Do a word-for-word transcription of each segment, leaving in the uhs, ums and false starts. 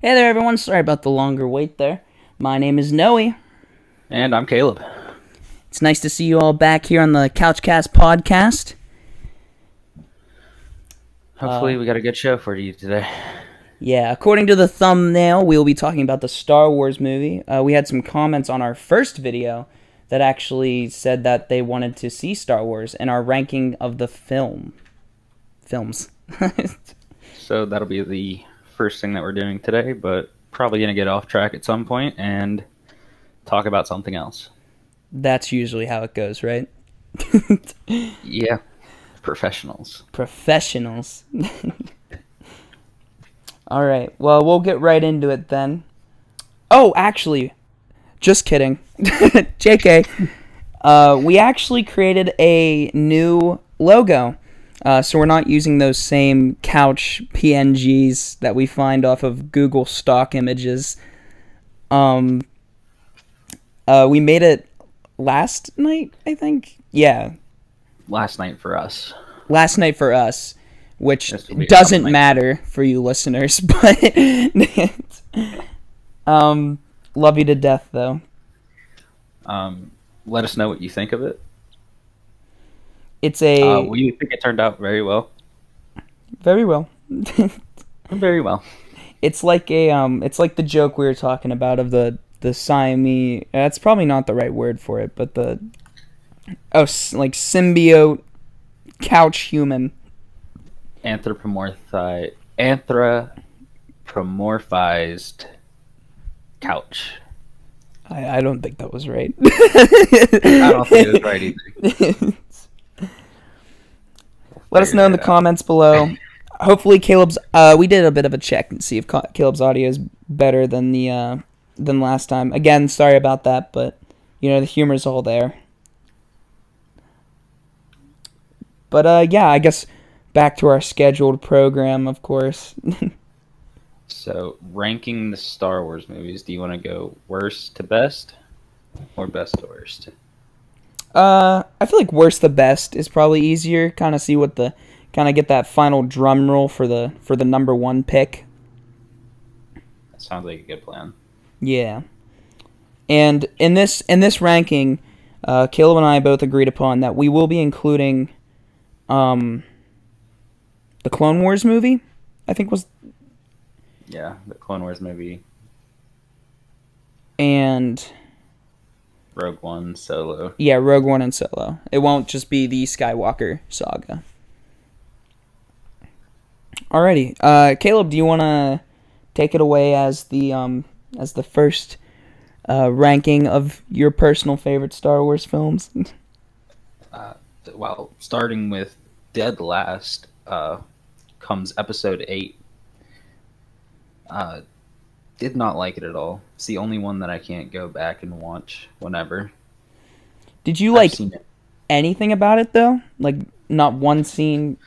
Hey there, everyone. Sorry about the longer wait there. My name is Noe. And I'm Caleb. It's nice to see you all back here on the CouchCast podcast. Hopefully uh, we got a good show for you today. Yeah, according to the thumbnail, we'll be talking about the Star Wars movie. Uh, we had some comments on our first video that actually said that they wanted to see Star Wars and our ranking of the film. Films. So that'll be the first thing that we're doing today, but probably going to get off track at some point and talk about something else. That's usually how it goes, right? Yeah. Professionals. Professionals. All right. Well, we'll get right into it then. Oh, actually, just kidding. J K. Uh, we actually created a new logo. Uh, so we're not using those same couch P N Gs that we find off of Google stock images. Um, uh, we made it last night, I think. Yeah. Last night for us. Last night for us, which doesn't matter for you listeners, but um, love you to death, though. Um, let us know what you think of it. It's a... Uh, well, you think it turned out very well? Very well. Very well. It's like a um. It's like the joke we were talking about of the the Siamese. That's probably not the right word for it, but the oh, like symbiote couch human. Anthropomorphi anthropomorphized couch. I I don't think that was right. I don't think it was right either. Let us know in the comments below. Hopefully, Caleb's. Uh, we did a bit of a check and see if Caleb's audio is better than the uh, than last time. Again, sorry about that, but you know the humor's all there. But uh, yeah, I guess back to our scheduled program, of course. So, ranking the Star Wars movies. Do you want to go worst to best, or best to worst? Uh, I feel like worst to best is probably easier. Kind of see what the, kind of get that final drum roll for the for the number one pick. That sounds like a good plan. Yeah, and in this in this ranking, uh, Caleb and I both agreed upon that we will be including, um, the Clone Wars movie. I think was. Yeah, the Clone Wars movie. And. Rogue One, Solo. Yeah, Rogue One and Solo. It won't just be the Skywalker saga. Alrighty, uh, Caleb, do you want to take it away as the um as the first uh, ranking of your personal favorite Star Wars films? uh, well, starting with dead last uh, comes Episode Eight. Uh. Did not like it at all. It's the only one that I can't go back and watch whenever. Did you like anything about it though? Like not one scene.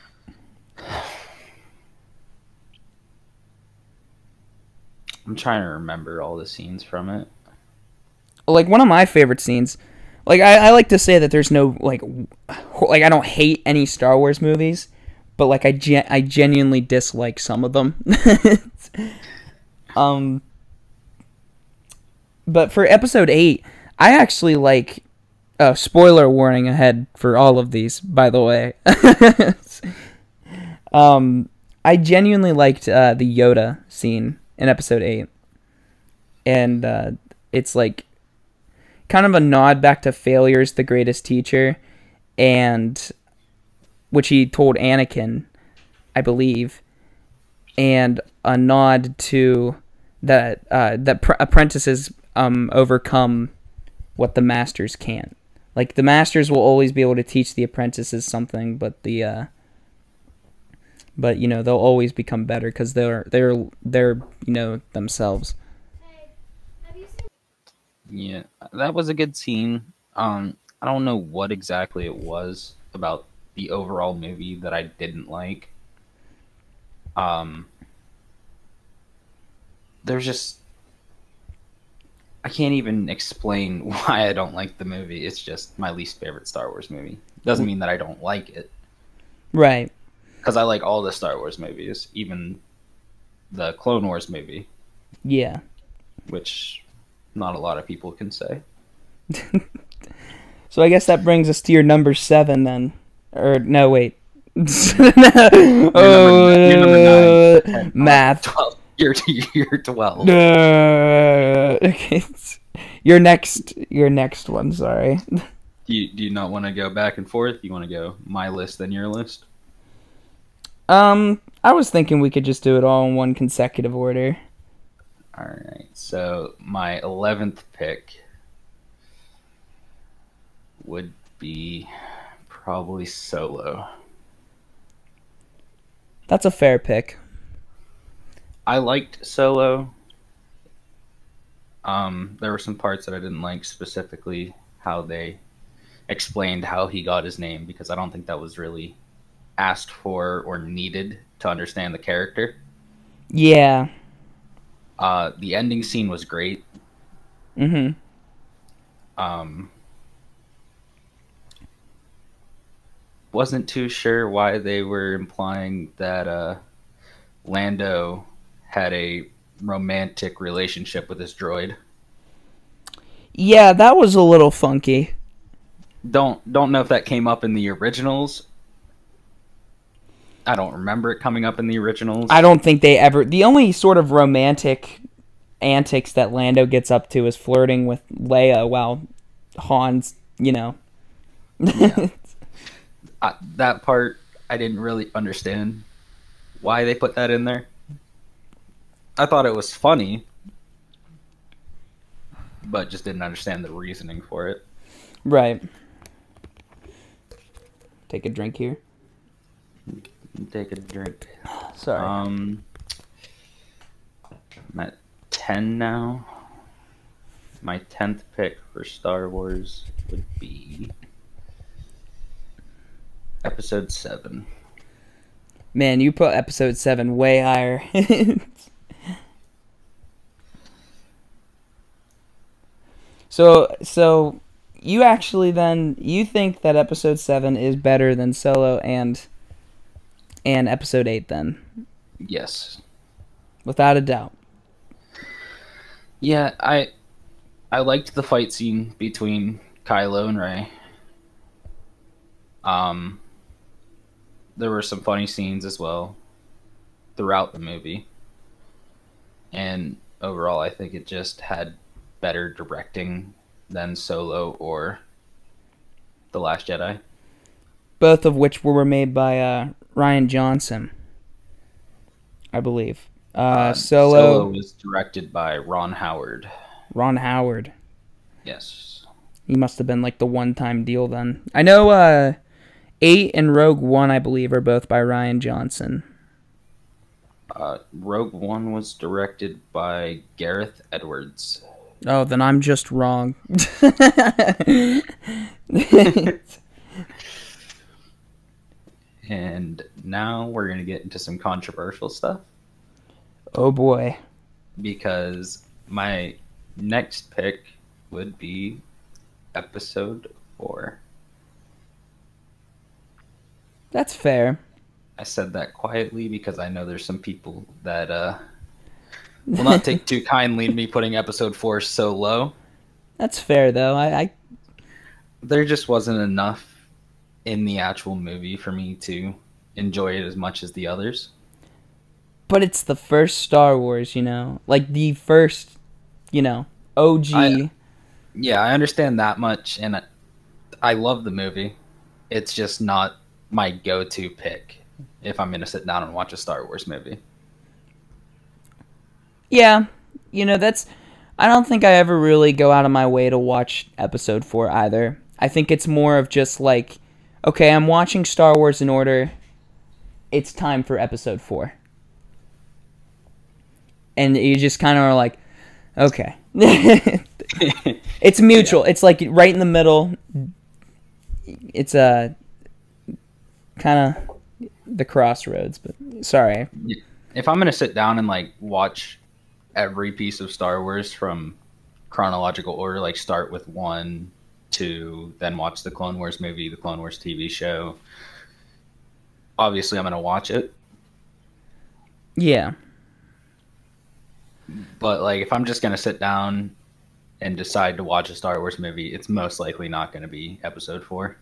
I'm trying to remember all the scenes from it. Like one of my favorite scenes. Like I, I like to say that there's no like like I don't hate any Star Wars movies, but like I gen I genuinely dislike some of them. Um, but for episode eight, I actually like, oh, spoiler warning ahead for all of these, by the way. um, I genuinely liked, uh, the Yoda scene in episode eight. And, uh, it's like kind of a nod back to failure's the greatest teacher and which he told Anakin, I believe. And a nod to that uh, that pr apprentices um, overcome what the masters can't. Like the masters will always be able to teach the apprentices something, but the uh, but you know they'll always become better because they're they're they're you know themselves. Yeah, that was a good scene. Um, I don't know what exactly it was about the overall movie that I didn't like. Um, there's just, I can't even explain why I don't like the movie. It's just my least favorite Star Wars movie. Doesn't mean that I don't like it. Right. Because I like all the Star Wars movies, even the Clone Wars movie. Yeah. Which not a lot of people can say. So I guess that brings us to your number seven then. Or, no, wait. Oh, you're number nine. Math. twelve. You're, you're twelve. Uh, okay. Your next, your next one, sorry. Do you, do you not want to go back and forth? You want to go my list, then your list? Um, I was thinking we could just do it all in one consecutive order. Alright, so my eleventh pick would be probably Solo. That's a fair pick. I liked Solo. Um, there were some parts that I didn't like, specifically how they explained how he got his name, because I don't think that was really asked for or needed to understand the character. Yeah. Uh, the ending scene was great. Mm-hmm. Um, wasn't too sure why they were implying that uh, Lando had a romantic relationship with his droid. Yeah, that was a little funky. Don't don't know if that came up in the originals. I don't remember it coming up in the originals. I don't think they ever... The only sort of romantic antics that Lando gets up to is flirting with Leia while Han's, you know... Yeah. I, that part, I didn't really understand why they put that in there. I thought it was funny, but just didn't understand the reasoning for it. Right. Take a drink here. Take a drink. Sorry. Um, I'm at ten now. My tenth pick for Star Wars would be Episode seven. Man, you put Episode seven way higher. so, so you actually then you think that Episode seven is better than Solo and. And Episode eight, then. Yes. Without a doubt. Yeah, I I liked the fight scene between Kylo and Rey. Um, there were some funny scenes as well throughout the movie. And overall, I think it just had better directing than Solo or The Last Jedi. Both of which were made by... Uh, Rian Johnson, I believe. Uh, uh, Solo, Solo was directed by Ron Howard. Ron Howard. Yes. He must have been like the one-time deal then. I know uh, eight and Rogue One, I believe, are both by Rian Johnson. Uh, Rogue One was directed by Gareth Edwards. Oh, then I'm just wrong. And now we're going to get into some controversial stuff. Oh, boy. Because my next pick would be Episode four. That's fair. I said that quietly because I know there's some people that uh, will not take too kindly to me putting Episode four so low. That's fair, though. I, I... There just wasn't enough in the actual movie for me to enjoy it as much as the others. But it's the first Star Wars, you know? Like, the first, you know, O G. I, yeah, I understand that much, and I, I love the movie. It's just not my go-to pick if I'm going to sit down and watch a Star Wars movie. Yeah, you know, that's... I don't think I ever really go out of my way to watch Episode four either. I think it's more of just, like... Okay, I'm watching Star Wars in order. It's time for Episode four. And you just kind of are like, okay. It's mutual. Yeah. It's like right in the middle. It's a uh, kind of the crossroads, but sorry. If I'm going to sit down and like watch every piece of Star Wars from chronological order, like start with one, to then watch the Clone Wars movie, the Clone Wars T V show. Obviously, I'm going to watch it. Yeah. But like, if I'm just gonna sit down and decide to watch a Star Wars movie, it's most likely not going to be Episode Four.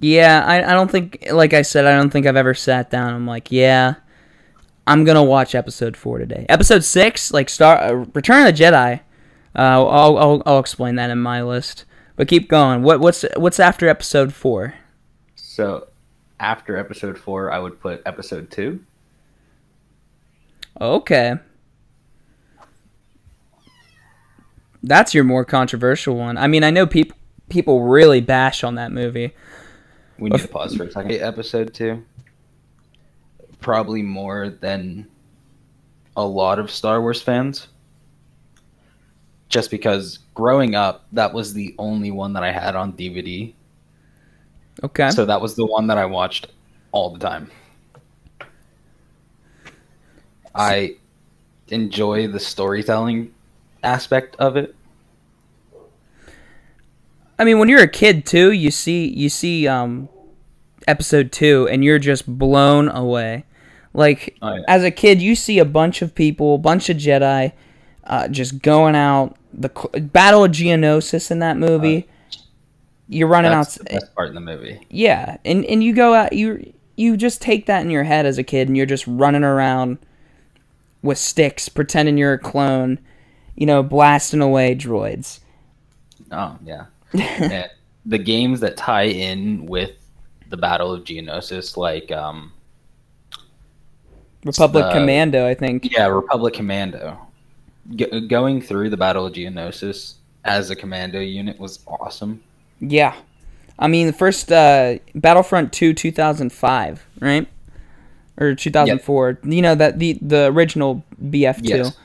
Yeah, I, I don't think, like I said, I don't think I've ever sat down. I'm like, yeah, I'm gonna watch Episode Four today. Episode Six, like Star uh, Return of the Jedi. Uh, I'll, I'll I'll explain that in my list. But keep going. What what's what's after Episode Four? So after Episode Four, I would put Episode Two. Okay. That's your more controversial one. I mean, I know people people really bash on that movie. We need to pause for a second. Episode two, probably more than a lot of Star Wars fans, just because growing up, that was the only one that I had on D V D. Okay. So that was the one that I watched all the time. I enjoy the storytelling aspect of it. I mean, when you're a kid too, you see you see um Episode Two and you're just blown away. Like, oh, yeah. As a kid, you see a bunch of people, a bunch of Jedi uh just going out. The Battle of Geonosis in that movie, uh, you're running that's out the best part in the movie. Yeah, and and you go out, you you just take that in your head as a kid and you're just running around with sticks pretending you're a clone. You know, blasting away droids. Oh, yeah. Yeah. The games that tie in with the Battle of Geonosis, like... Um, Republic the, Commando, I think. Yeah, Republic Commando. G going through the Battle of Geonosis as a commando unit was awesome. Yeah. I mean, the first uh, Battlefront two, two thousand five, right? Or two thousand four. Yep. You know, that the, the original B F two. Yes.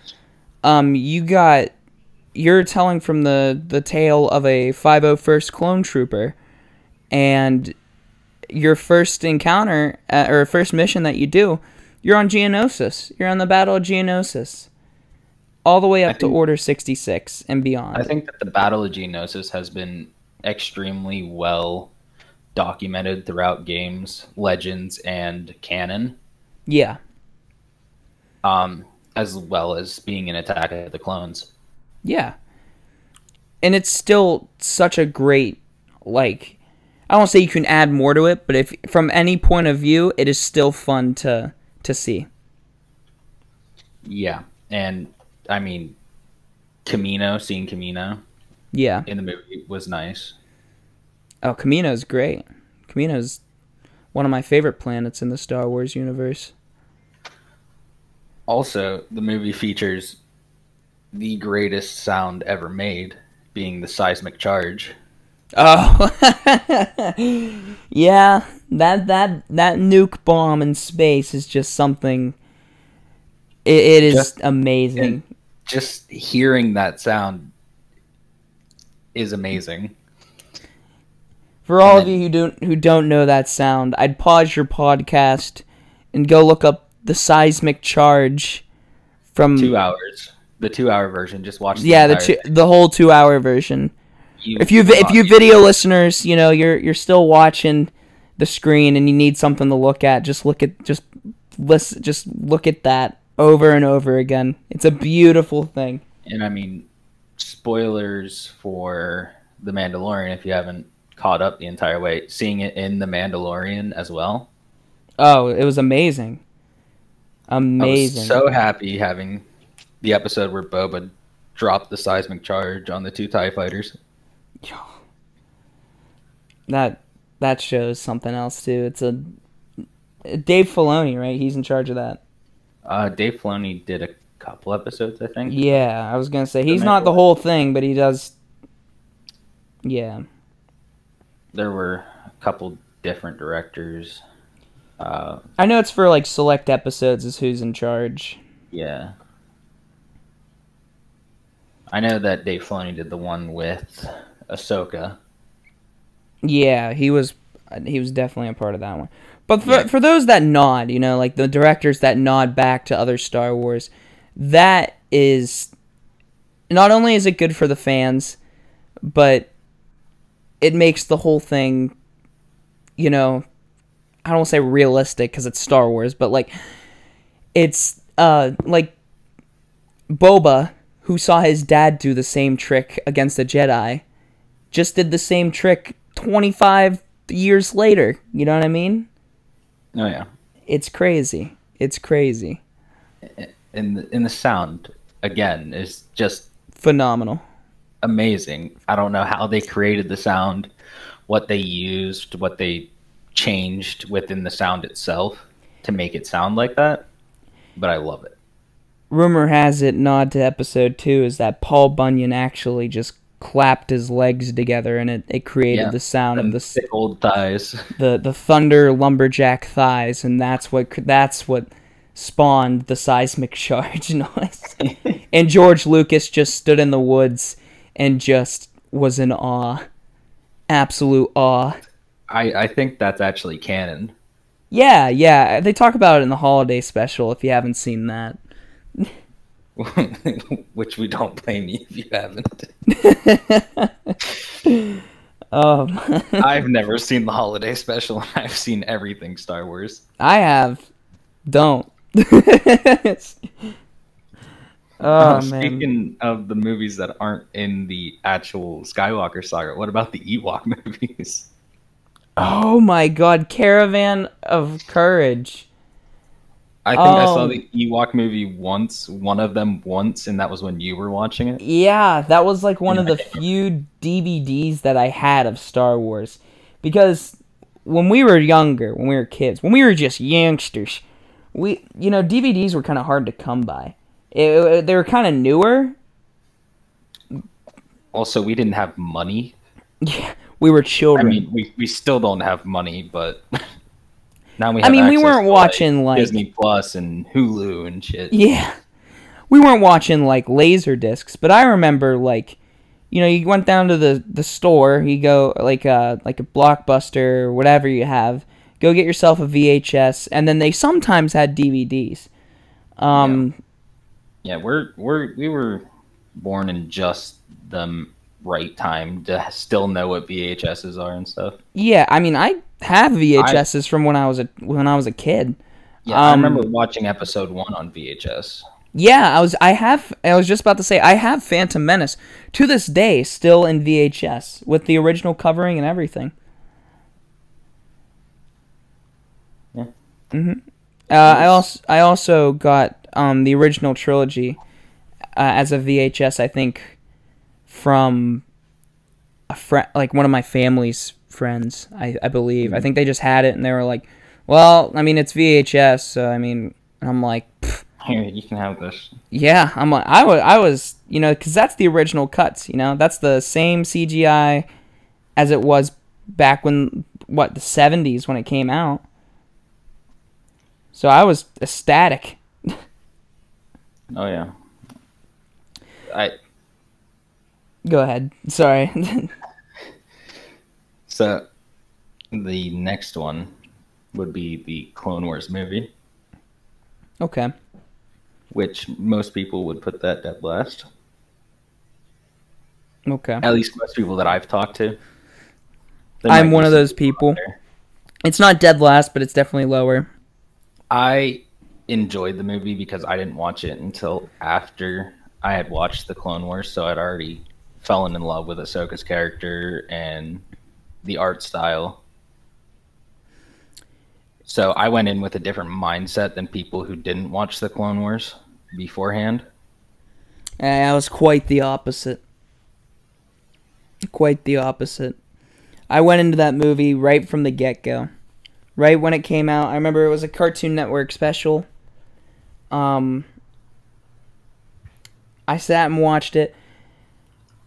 Um, you got, you're telling from the, the tale of a five oh first clone trooper, and your first encounter, uh, or first mission that you do, you're on Geonosis. You're on the Battle of Geonosis, all the way up I to think, Order sixty-six and beyond. I think that the Battle of Geonosis has been extremely well documented throughout games, legends, and canon. Yeah. Um... As well as being an attack at the clones. Yeah. And it's still such a great, like, I won't say you can add more to it, but if from any point of view, it is still fun to, to see. Yeah. And, I mean, Kamino, seeing Kamino yeah. in the movie was nice. Oh, Kamino's great. Kamino's one of my favorite planets in the Star Wars universe. Also, the movie features the greatest sound ever made, being the seismic charge. Oh, yeah, that that that nuke bomb in space is just something. It, it is just amazing. Just hearing that sound is amazing. For all and of you who don't who don't know that sound, I'd pause your podcast and go look up the seismic charge from two hours. The two-hour version. Just watch. The yeah, the two, the whole two-hour version. You if you if you video listeners, you know you're you're still watching the screen and you need something to look at. Just look at just listen, just look at that over and over again. It's a beautiful thing. And I mean, spoilers for The Mandalorian if you haven't caught up the entire way. Seeing it in The Mandalorian as well. Oh, it was amazing. Amazing. I was so happy having the episode where Boba dropped the seismic charge on the two TIE fighters. That that shows something else too. It's a Dave Filoni, right? He's in charge of that. Uh, Dave Filoni did a couple episodes, I think. Yeah, I was gonna say he's not the whole thing, but he does. Yeah. There were a couple different directors. Uh, I know it's for like select episodes is who's in charge. Yeah, I know that Dave Filoni did the one with Ahsoka. Yeah, he was he was definitely a part of that one. But for yeah. for those that nod, you know, like the directors that nod back to other Star Wars, that is not only is it good for the fans, but it makes the whole thing, you know. I don't want to say realistic because it's Star Wars, but like, it's uh like Boba, who saw his dad do the same trick against a Jedi, just did the same trick twenty-five years later. You know what I mean? Oh, yeah. It's crazy. It's crazy. And the, and the sound, again, is just... phenomenal. Amazing. I don't know how they created the sound, what they used, what they changed within the sound itself to make it sound like that, but I love it. Rumor has it, nod to episode two, is that Paul Bunyan actually just clapped his legs together and it, it created yeah, the sound of the thick old thighs, the the thunder lumberjack thighs, and that's what that's what spawned the seismic charge noise. And George Lucas just stood in the woods and just was in awe, absolute awe. I, I think that's actually canon. Yeah, yeah. They talk about it in the holiday special, if you haven't seen that. Which we don't blame you if you haven't. um, I've never seen the holiday special. I've seen everything Star Wars. I have. Don't. Oh, um, man. Speaking of the movies that aren't in the actual Skywalker saga, what about the Ewok movies? Oh my god, Caravan of Courage. I think um, I saw the Ewok movie once, one of them once, and that was when you were watching it? Yeah, that was like one of the few D V Ds that I had of Star Wars. Because when we were younger, when we were kids, when we were just youngsters, we, you know, D V Ds were kind of hard to come by. It, they were kind of newer. Also, we didn't have money. Yeah. We were children. I mean, we, we still don't have money, but now we have I mean, we weren't to, watching, like, like... Disney Plus and Hulu and shit. Yeah. We weren't watching, like, laser discs, but I remember, like, you know, you went down to the, the store, you go, like, uh, like a Blockbuster or whatever you have, go get yourself a V H S, and then they sometimes had D V Ds. Um, yeah, yeah we're, we're, we were born in just them... right time to still know what V H Ss are and stuff. Yeah, I mean, I have V H Ss I, from when I was a when I was a kid. Yeah, um, I remember watching episode one on V H S. Yeah, I was. I have. I was just about to say I have Phantom Menace to this day still in V H S with the original covering and everything. Yeah. Mhm. Uh, I also I also got um the original trilogy uh, as a V H S. I think. From a friend, like one of my family's friends, I, I believe. I think they just had it, and they were like, "Well, I mean, it's V H S, so I mean," I'm like, pff. "Here, you can have this." Yeah, I'm like, I was, I was, you know, because that's the original cuts, you know, that's the same C G I as it was back when, what, the seventies when it came out. So I was ecstatic. Oh yeah, I. Go ahead. Sorry. So, the next one would be the Clone Wars movie. Okay. Which most people would put that dead last. Okay. At least most people that I've talked to. I'm one of those people. It's not dead last, but it's definitely lower. I enjoyed the movie because I didn't watch it until after I had watched the Clone Wars, so I'd already... fallen in love with Ahsoka's character and the art style. So I went in with a different mindset than people who didn't watch the Clone Wars beforehand. I was quite the opposite. Quite the opposite. I went into that movie right from the get-go. Right when it came out. I remember it was a Cartoon Network special. Um, I sat and watched it.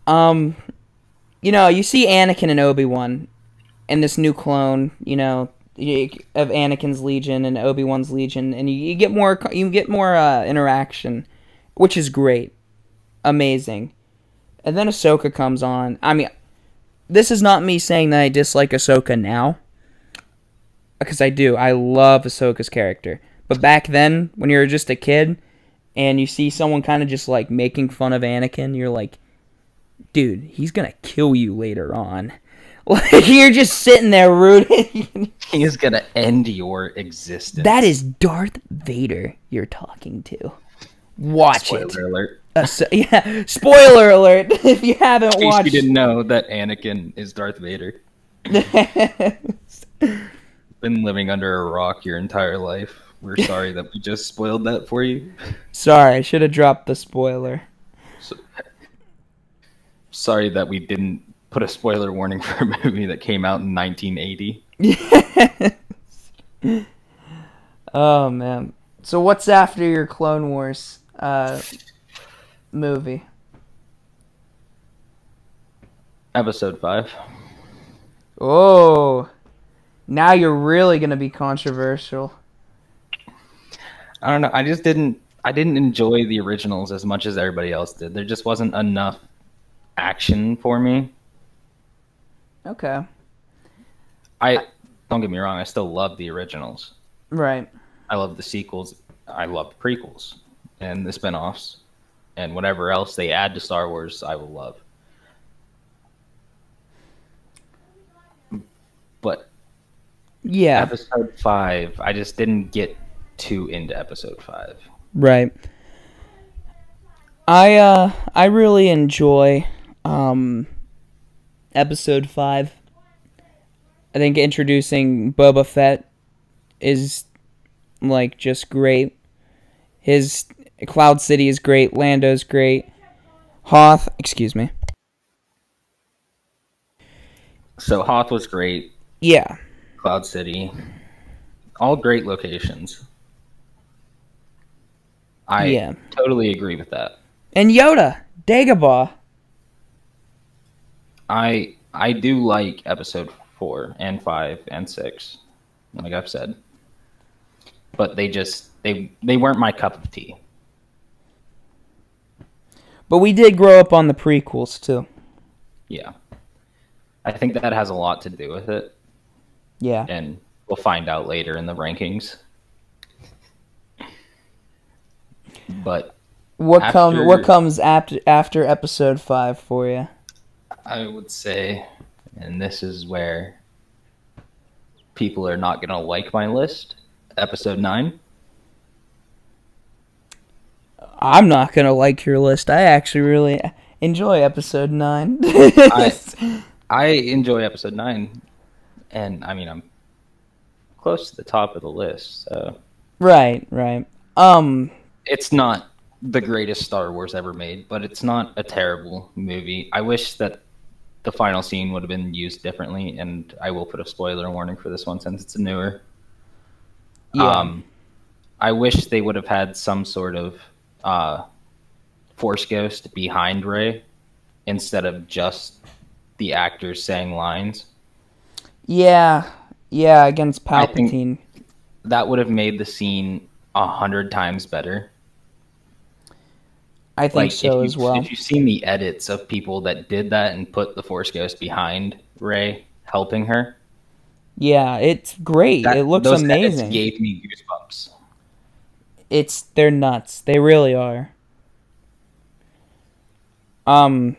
Um, you know, you see Anakin and Obi-Wan, and this new clone, you know, of Anakin's Legion and Obi-Wan's Legion, and you, you get more, you get more uh, interaction, which is great, amazing. And then Ahsoka comes on. I mean, this is not me saying that I dislike Ahsoka now, because I do. I love Ahsoka's character, but back then, when you were just a kid, and you see someone kind of just like making fun of Anakin, you're like. Dude, he's gonna kill you later on. Like, you're just sitting there rooting. He's gonna end your existence. That is Darth Vader you're talking to. watch spoiler it. Spoiler alert. Uh, so, yeah, spoiler alert if you haven't In case watched. You didn't know that Anakin is Darth Vader. Been living under a rock your entire life. We're sorry that we just spoiled that for you. Sorry, I should have dropped the spoiler. So, sorry that we didn't put a spoiler warning for a movie that came out in nineteen eighty. Yes. Oh, man. So what's after your Clone Wars uh, movie? Episode five. Oh, now you're really going to be controversial. I don't know. I just didn't I didn't enjoy the originals as much as everybody else did. There just wasn't enough action for me. Okay. I, I don't get me wrong, I still love the originals. Right. I love the sequels. I love the prequels and the spinoffs and whatever else they add to Star Wars, I will love. But yeah, episode five, I just didn't get too into episode five. Right. I uh I really enjoy um episode five. I think introducing Boba Fett is like just great. His Cloud City is great, Lando's great. Hoth, excuse me. So Hoth was great. Yeah. Cloud City. All great locations. I yeah. totally agree with that. And Yoda, Dagobah. I I do like episode four and five and six, like I've said. But they just they they weren't my cup of tea. But we did grow up on the prequels too. Yeah. I think that has a lot to do with it. Yeah. And we'll find out later in the rankings. But what after, come what comes after after episode five for you? I would say, and this is where people are not gonna like my list. Episode nine. I'm not gonna like your list. I actually really enjoy episode nine. I, I enjoy episode nine, and I mean I'm close to the top of the list. So. Right, right. Um. It's not the greatest Star Wars ever made, but it's not a terrible movie. I wish that the final scene would have been used differently, and I will put a spoiler warning for this one since it's newer. Yeah. Um, I wish they would have had some sort of uh, Force Ghost behind Rey instead of just the actors saying lines. Yeah, yeah, against Palpatine. That would have made the scene a hundred times better. I think like, so as well. If you've seen the edits of people that did that and put the Force Ghost behind Rey, helping her. Yeah, it's great. That, it looks those amazing. Edits gave me goosebumps. It's they're nuts. They really are. Um.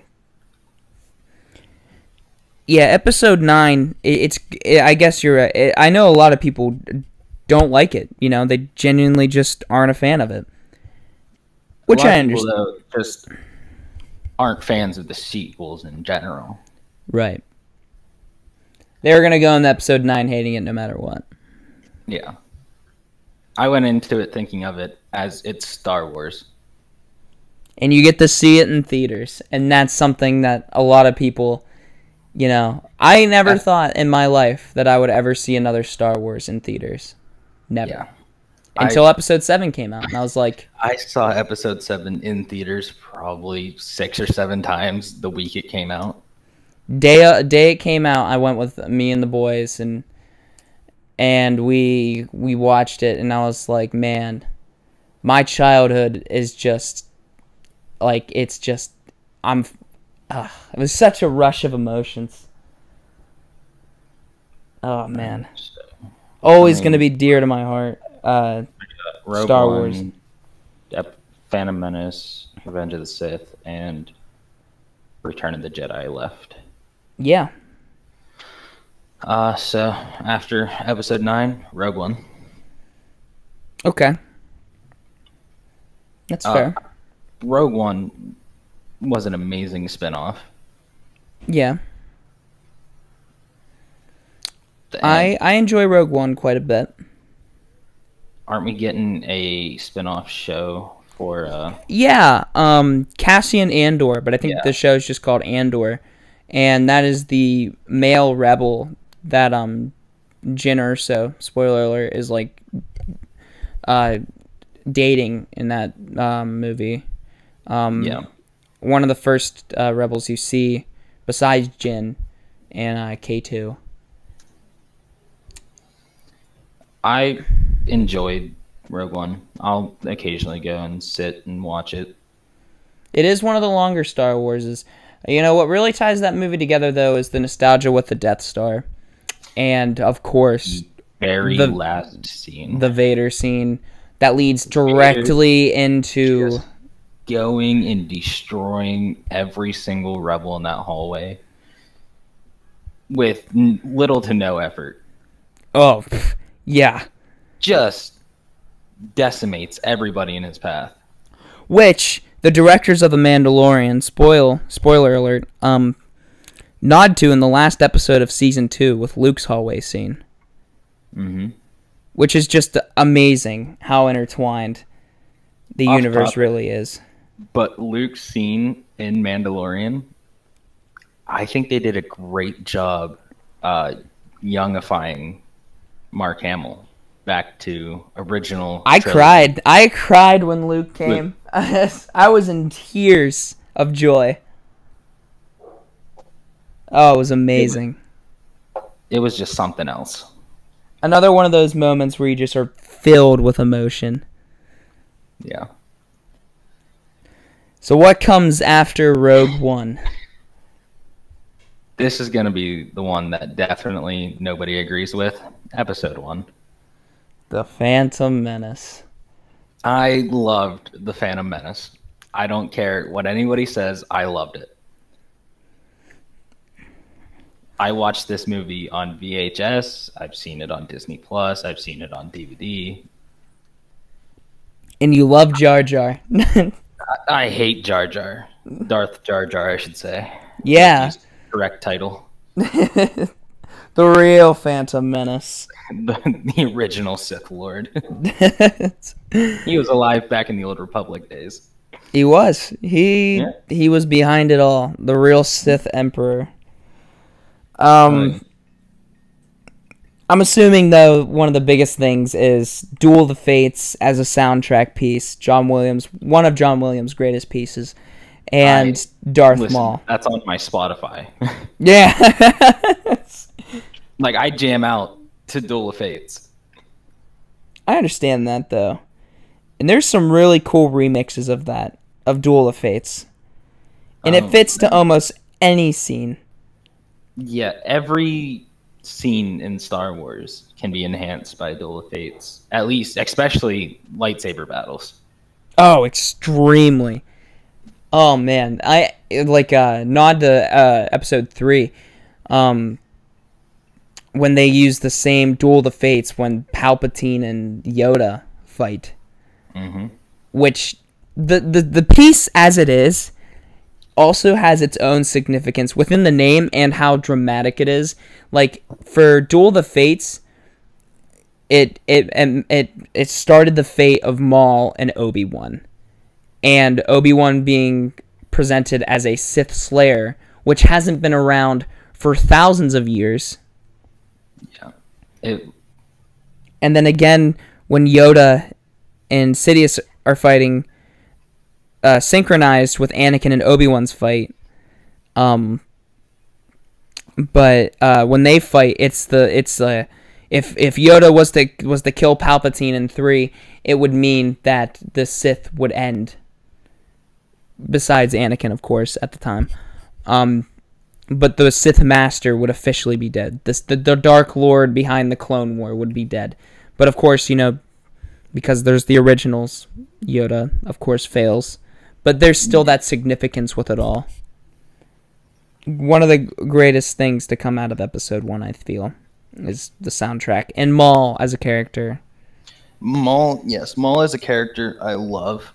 Yeah, episode nine. It, it's. It, I guess you're. It, I know a lot of people don't like it. You know, they genuinely just aren't a fan of it. Which I understand. A lot of people, though, just aren't fans of the sequels in general. Right. They're going to go in episode nine hating it no matter what. Yeah. I went into it thinking of it as it's Star Wars. And you get to see it in theaters. And that's something that a lot of people, you know, I never I, thought in my life that I would ever see another Star Wars in theaters. Never. Yeah. Until I, episode seven came out, and I was like... I saw episode seven in theaters probably six or seven times the week it came out. Day day it came out, I went with me and the boys, and and we we watched it, and I was like, man, my childhood is just... Like, it's just... I'm... Uh, it was such a rush of emotions. Oh, man. Always I mean, going to be dear to my heart. Uh, Rogue Star Wars, One, Phantom Menace, Revenge of the Sith, and Return of the Jedi left. Yeah. Uh, so after episode nine, Rogue One. Okay. That's uh, fair. Rogue One was an amazing spinoff. Yeah. And I I enjoy Rogue One quite a bit. Aren't we getting a spinoff show for? Uh... Yeah, um, Cassian Andor, but I think yeah. the show is just called Andor, and that is the male rebel that um, Jyn Erso, spoiler alert, is like uh, dating in that um, movie. Um, yeah, one of the first uh, rebels you see besides Jyn and uh, K two. I enjoyed Rogue One. I'll occasionally go and sit and watch it. It is one of the longer Star Warses. You know, what really ties that movie together, though, is the nostalgia with the Death Star. And, of course, very the, last scene. The Vader scene that leads directly Vader into... Just going and destroying every single rebel in that hallway with little to no effort. Oh, pfft. Yeah. Just decimates everybody in his path. Which the directors of The Mandalorian, spoil spoiler alert, um nod to in the last episode of season two with Luke's hallway scene. Mm-hmm. Which is just amazing how intertwined the Off universe topic, really is. But Luke's scene in Mandalorian, I think they did a great job uh youngifying Mark Hamill back to original I trilogy. cried I cried when Luke came. Luke. I was in tears of joy. Oh, it was amazing. It was, it was just something else. Another one of those moments where you just are filled with emotion. Yeah. So what comes after Rogue One? This is going to be the one that definitely nobody agrees with. Episode one. The Phantom Menace. I loved The Phantom Menace. I don't care what anybody says. I loved it. I watched this movie on V H S. I've seen it on Disney Plus. I've seen it on D V D. And you love Jar Jar. I, I hate Jar Jar. Darth Jar Jar, I should say. Yeah. That's the correct title. The real Phantom Menace. The, the original Sith Lord. He was alive back in the Old Republic days. He was. He yeah. he was behind it all. The real Sith Emperor. Um, right. I'm assuming, though, one of the biggest things is Duel of the Fates as a soundtrack piece. John Williams, one of John Williams' greatest pieces. And I, Darth listen, Maul. That's on my Spotify. Yeah. Like, I jam out to Duel of Fates. I understand that, though. And there's some really cool remixes of that, of Duel of Fates. And um, it fits to almost any scene. Yeah, every scene in Star Wars can be enhanced by Duel of Fates. At least, especially lightsaber battles. Oh, extremely. Oh, man. I, like, uh, nod to uh, episode three. Um... When they use the same Duel of the Fates when Palpatine and Yoda fight. Mm-hmm. Which, the, the, the piece as it is, also has its own significance within the name and how dramatic it is. Like, for Duel of the Fates, it, it, it, it, it started the fate of Maul and Obi-Wan. And Obi-Wan being presented as a Sith Slayer, which hasn't been around for thousands of years. Yeah. It... And then again, when Yoda and Sidious are fighting, uh, synchronized with Anakin and Obi-Wan's fight, um, but uh, when they fight, it's the it's uh, if if Yoda was to was to kill Palpatine in three, it would mean that the Sith would end. Besides Anakin, of course, at the time. Um, But the Sith Master would officially be dead. This, the, the Dark Lord behind the Clone War would be dead. But of course, you know, because there's the originals, Yoda, of course, fails. But there's still that significance with it all. One of the greatest things to come out of Episode one, I feel, is the soundtrack. And Maul as a character. Maul, yes. Maul as a character I love.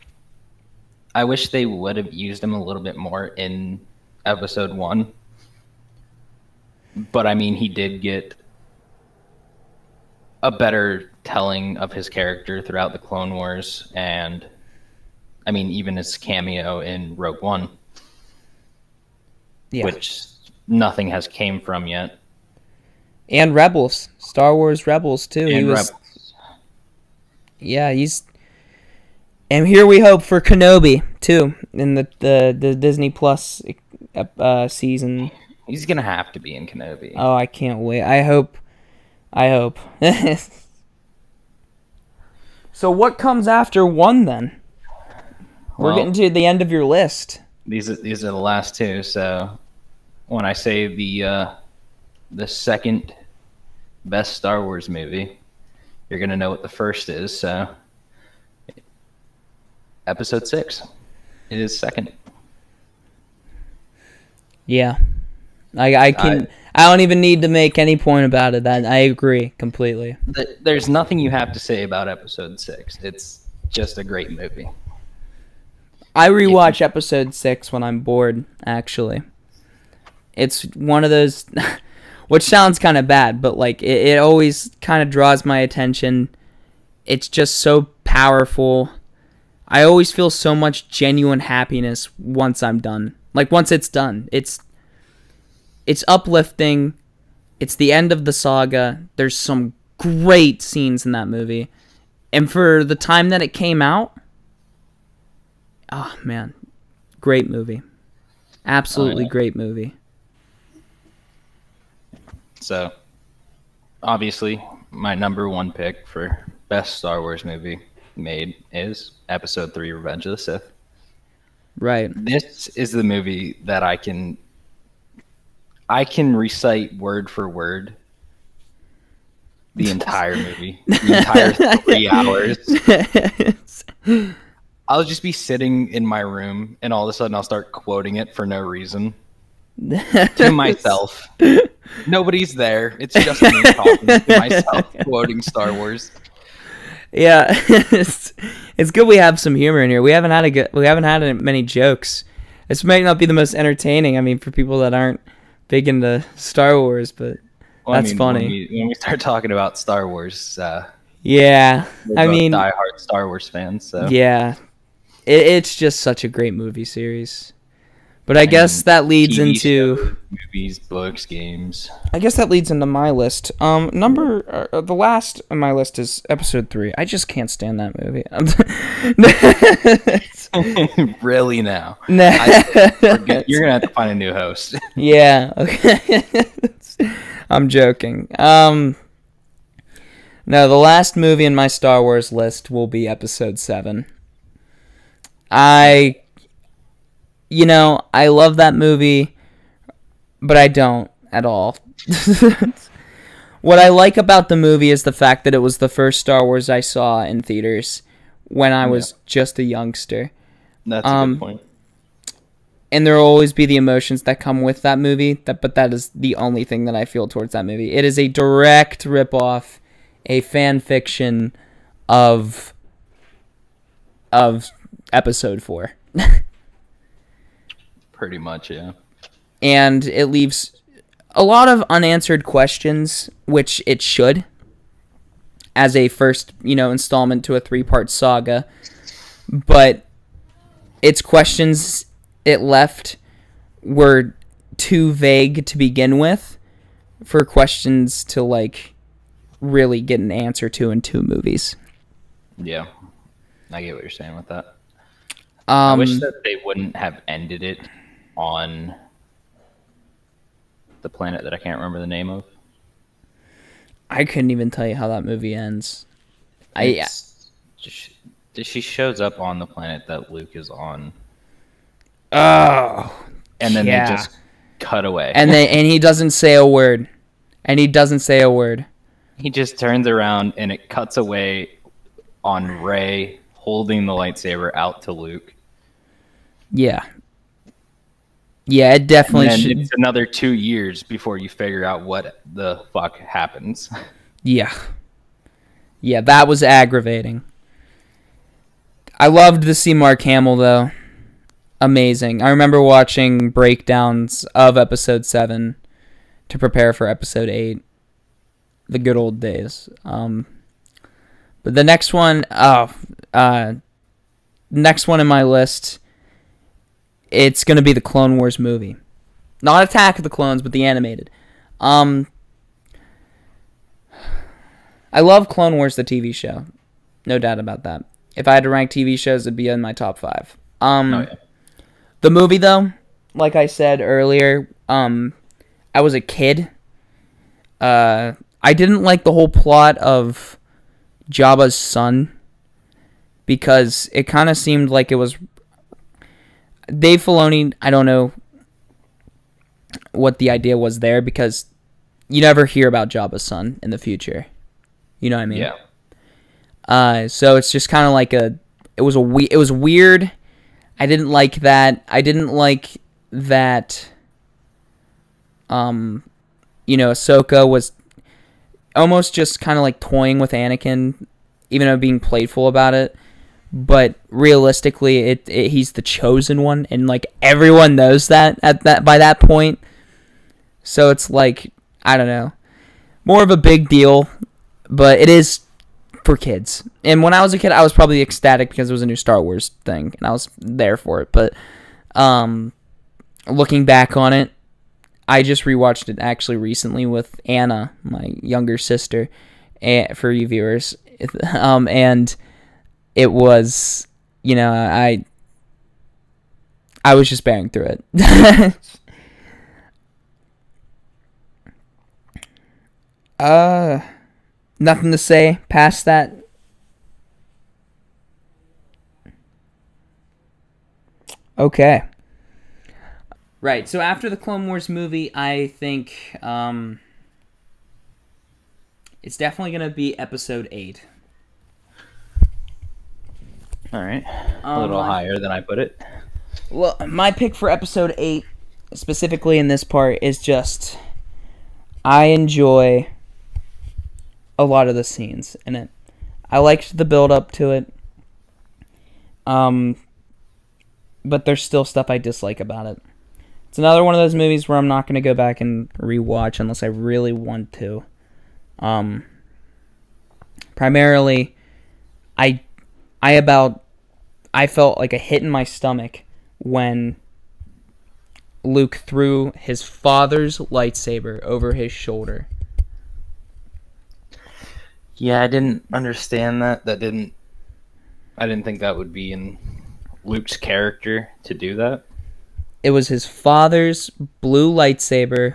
I wish they would have used him a little bit more in episode one. But I mean, he did get a better telling of his character throughout the Clone Wars, and I mean, even his cameo in Rogue One, yeah. which nothing has came from yet. And Rebels, Star Wars Rebels too. And he was, Rebels. Yeah, he's. And here we hope for Kenobi too in the the, the Disney Plus uh, season. He's gonna have to be in Kenobi. Oh, I can't wait. I hope. I hope. So what comes after one then? Well, we're getting to the end of your list. These are these are the last two. So when I say the uh, the second best Star Wars movie, you're gonna know what the first is. So episode six, it is second. Yeah. I, I can. I, I don't even need to make any point about it. That I agree completely. Th- there's nothing you have to say about episode six. It's just a great movie. I rewatch yeah. episode six when I'm bored. Actually, it's one of those, which sounds kind of bad, but like it, it always kind of draws my attention. It's just so powerful. I always feel so much genuine happiness once I'm done. Like once it's done, it's. It's uplifting. It's the end of the saga. There's some great scenes in that movie. And for the time that it came out, oh, man. Great movie. Absolutely oh, yeah. great movie. So, obviously, my number one pick for best Star Wars movie made is Episode three, Revenge of the Sith. Right. This is the movie that I can... I can recite word for word the entire movie, the entire three hours. I'll just be sitting in my room, and all of a sudden I'll start quoting it for no reason to myself. Nobody's there. It's just me talking to myself, quoting Star Wars. Yeah, it's, it's good we have some humor in here. We haven't had a good, we haven't had many jokes. This might not be the most entertaining. I mean, for people that aren't big into Star Wars, but well, that's I mean, funny. When we, when we start talking about Star Wars, uh, yeah, we're I both mean, diehard Star Wars fans. So. Yeah, it, it's just such a great movie series. But I, I guess mean, that leads T V into shows, movies, books, games. I guess that leads into my list. Um, number uh, the last on my list is Episode Three. I just can't stand that movie. Really now? No. I, you're gonna have to find a new host. Yeah. Okay. I'm joking. Um. No, the last movie in my Star Wars list will be Episode Seven. I. You know, I love that movie, but I don't at all. What I like about the movie is the fact that it was the first Star Wars I saw in theaters when I was yeah. just a youngster. That's um, a good point. And there will always be the emotions that come with that movie, that, but that is the only thing that I feel towards that movie. It is a direct ripoff, a fan fiction of, of Episode four. Pretty much, yeah. And it leaves a lot of unanswered questions, which it should, as a first, you know, installment to a three-part saga. But its questions it left were too vague to begin with for questions to, like, really get an answer to in two movies. Yeah. I get what you're saying with that. Um, I wish that they wouldn't have ended it on the planet that I can't remember the name of. I couldn't even tell you how that movie ends. It's, I she, she shows up on the planet that Luke is on. Oh, and then yeah. they just cut away. And they and he doesn't say a word. And he doesn't say a word. He just turns around and it cuts away on Rey holding the lightsaber out to Luke. Yeah. Yeah, it definitely and should. It's another two years before you figure out what the fuck happens. Yeah. Yeah, that was aggravating. I loved to see Mark Hamill, though. amazing. I remember watching breakdowns of episode seven to prepare for episode eight. The good old days. Um, but the next one, oh, uh, next one in my list, it's going to be the Clone Wars movie. Not Attack of the Clones, but the animated. Um, I love Clone Wars, the T V show. No doubt about that. If I had to rank T V shows, it'd be in my top five. Um, oh, yeah. The movie, though, like I said earlier, um, I was a kid. Uh, I didn't like the whole plot of Jabba's son because it kind of seemed like it was... Dave Filoni, I don't know what the idea was there, because you never hear about Jabba's son in the future. You know what I mean? Yeah. Uh, so it's just kind of like a... It was a we- It was weird. I didn't like that. I didn't like that... Um, you know, Ahsoka was almost just kind of like toying with Anakin, even though being playful about it. But realistically, it, it he's the chosen one, and like everyone knows that at that by that point. So it's like, I don't know, more of a big deal, but it is for kids. And when I was a kid, I was probably ecstatic because it was a new Star Wars thing, and I was there for it. But um, looking back on it, I just rewatched it actually recently with Anna, my younger sister, for you viewers. Um, and it was, you know, I I was just bearing through it. uh, nothing to say past that. Okay. Right, so after the Clone Wars movie, I think um, it's definitely going to be episode eight. All right, a little um, higher than I put it. Well, my pick for episode eight, specifically in this part, is just I enjoy a lot of the scenes in it. I liked the build-up to it, um, but there's still stuff I dislike about it. It's another one of those movies where I'm not going to go back and rewatch unless I really want to. Um, primarily, I I about I felt like a hit in my stomach when Luke threw his father's lightsaber over his shoulder. Yeah, I didn't understand that. That didn't I didn't think that would be in Luke's character to do that. It was his father's blue lightsaber.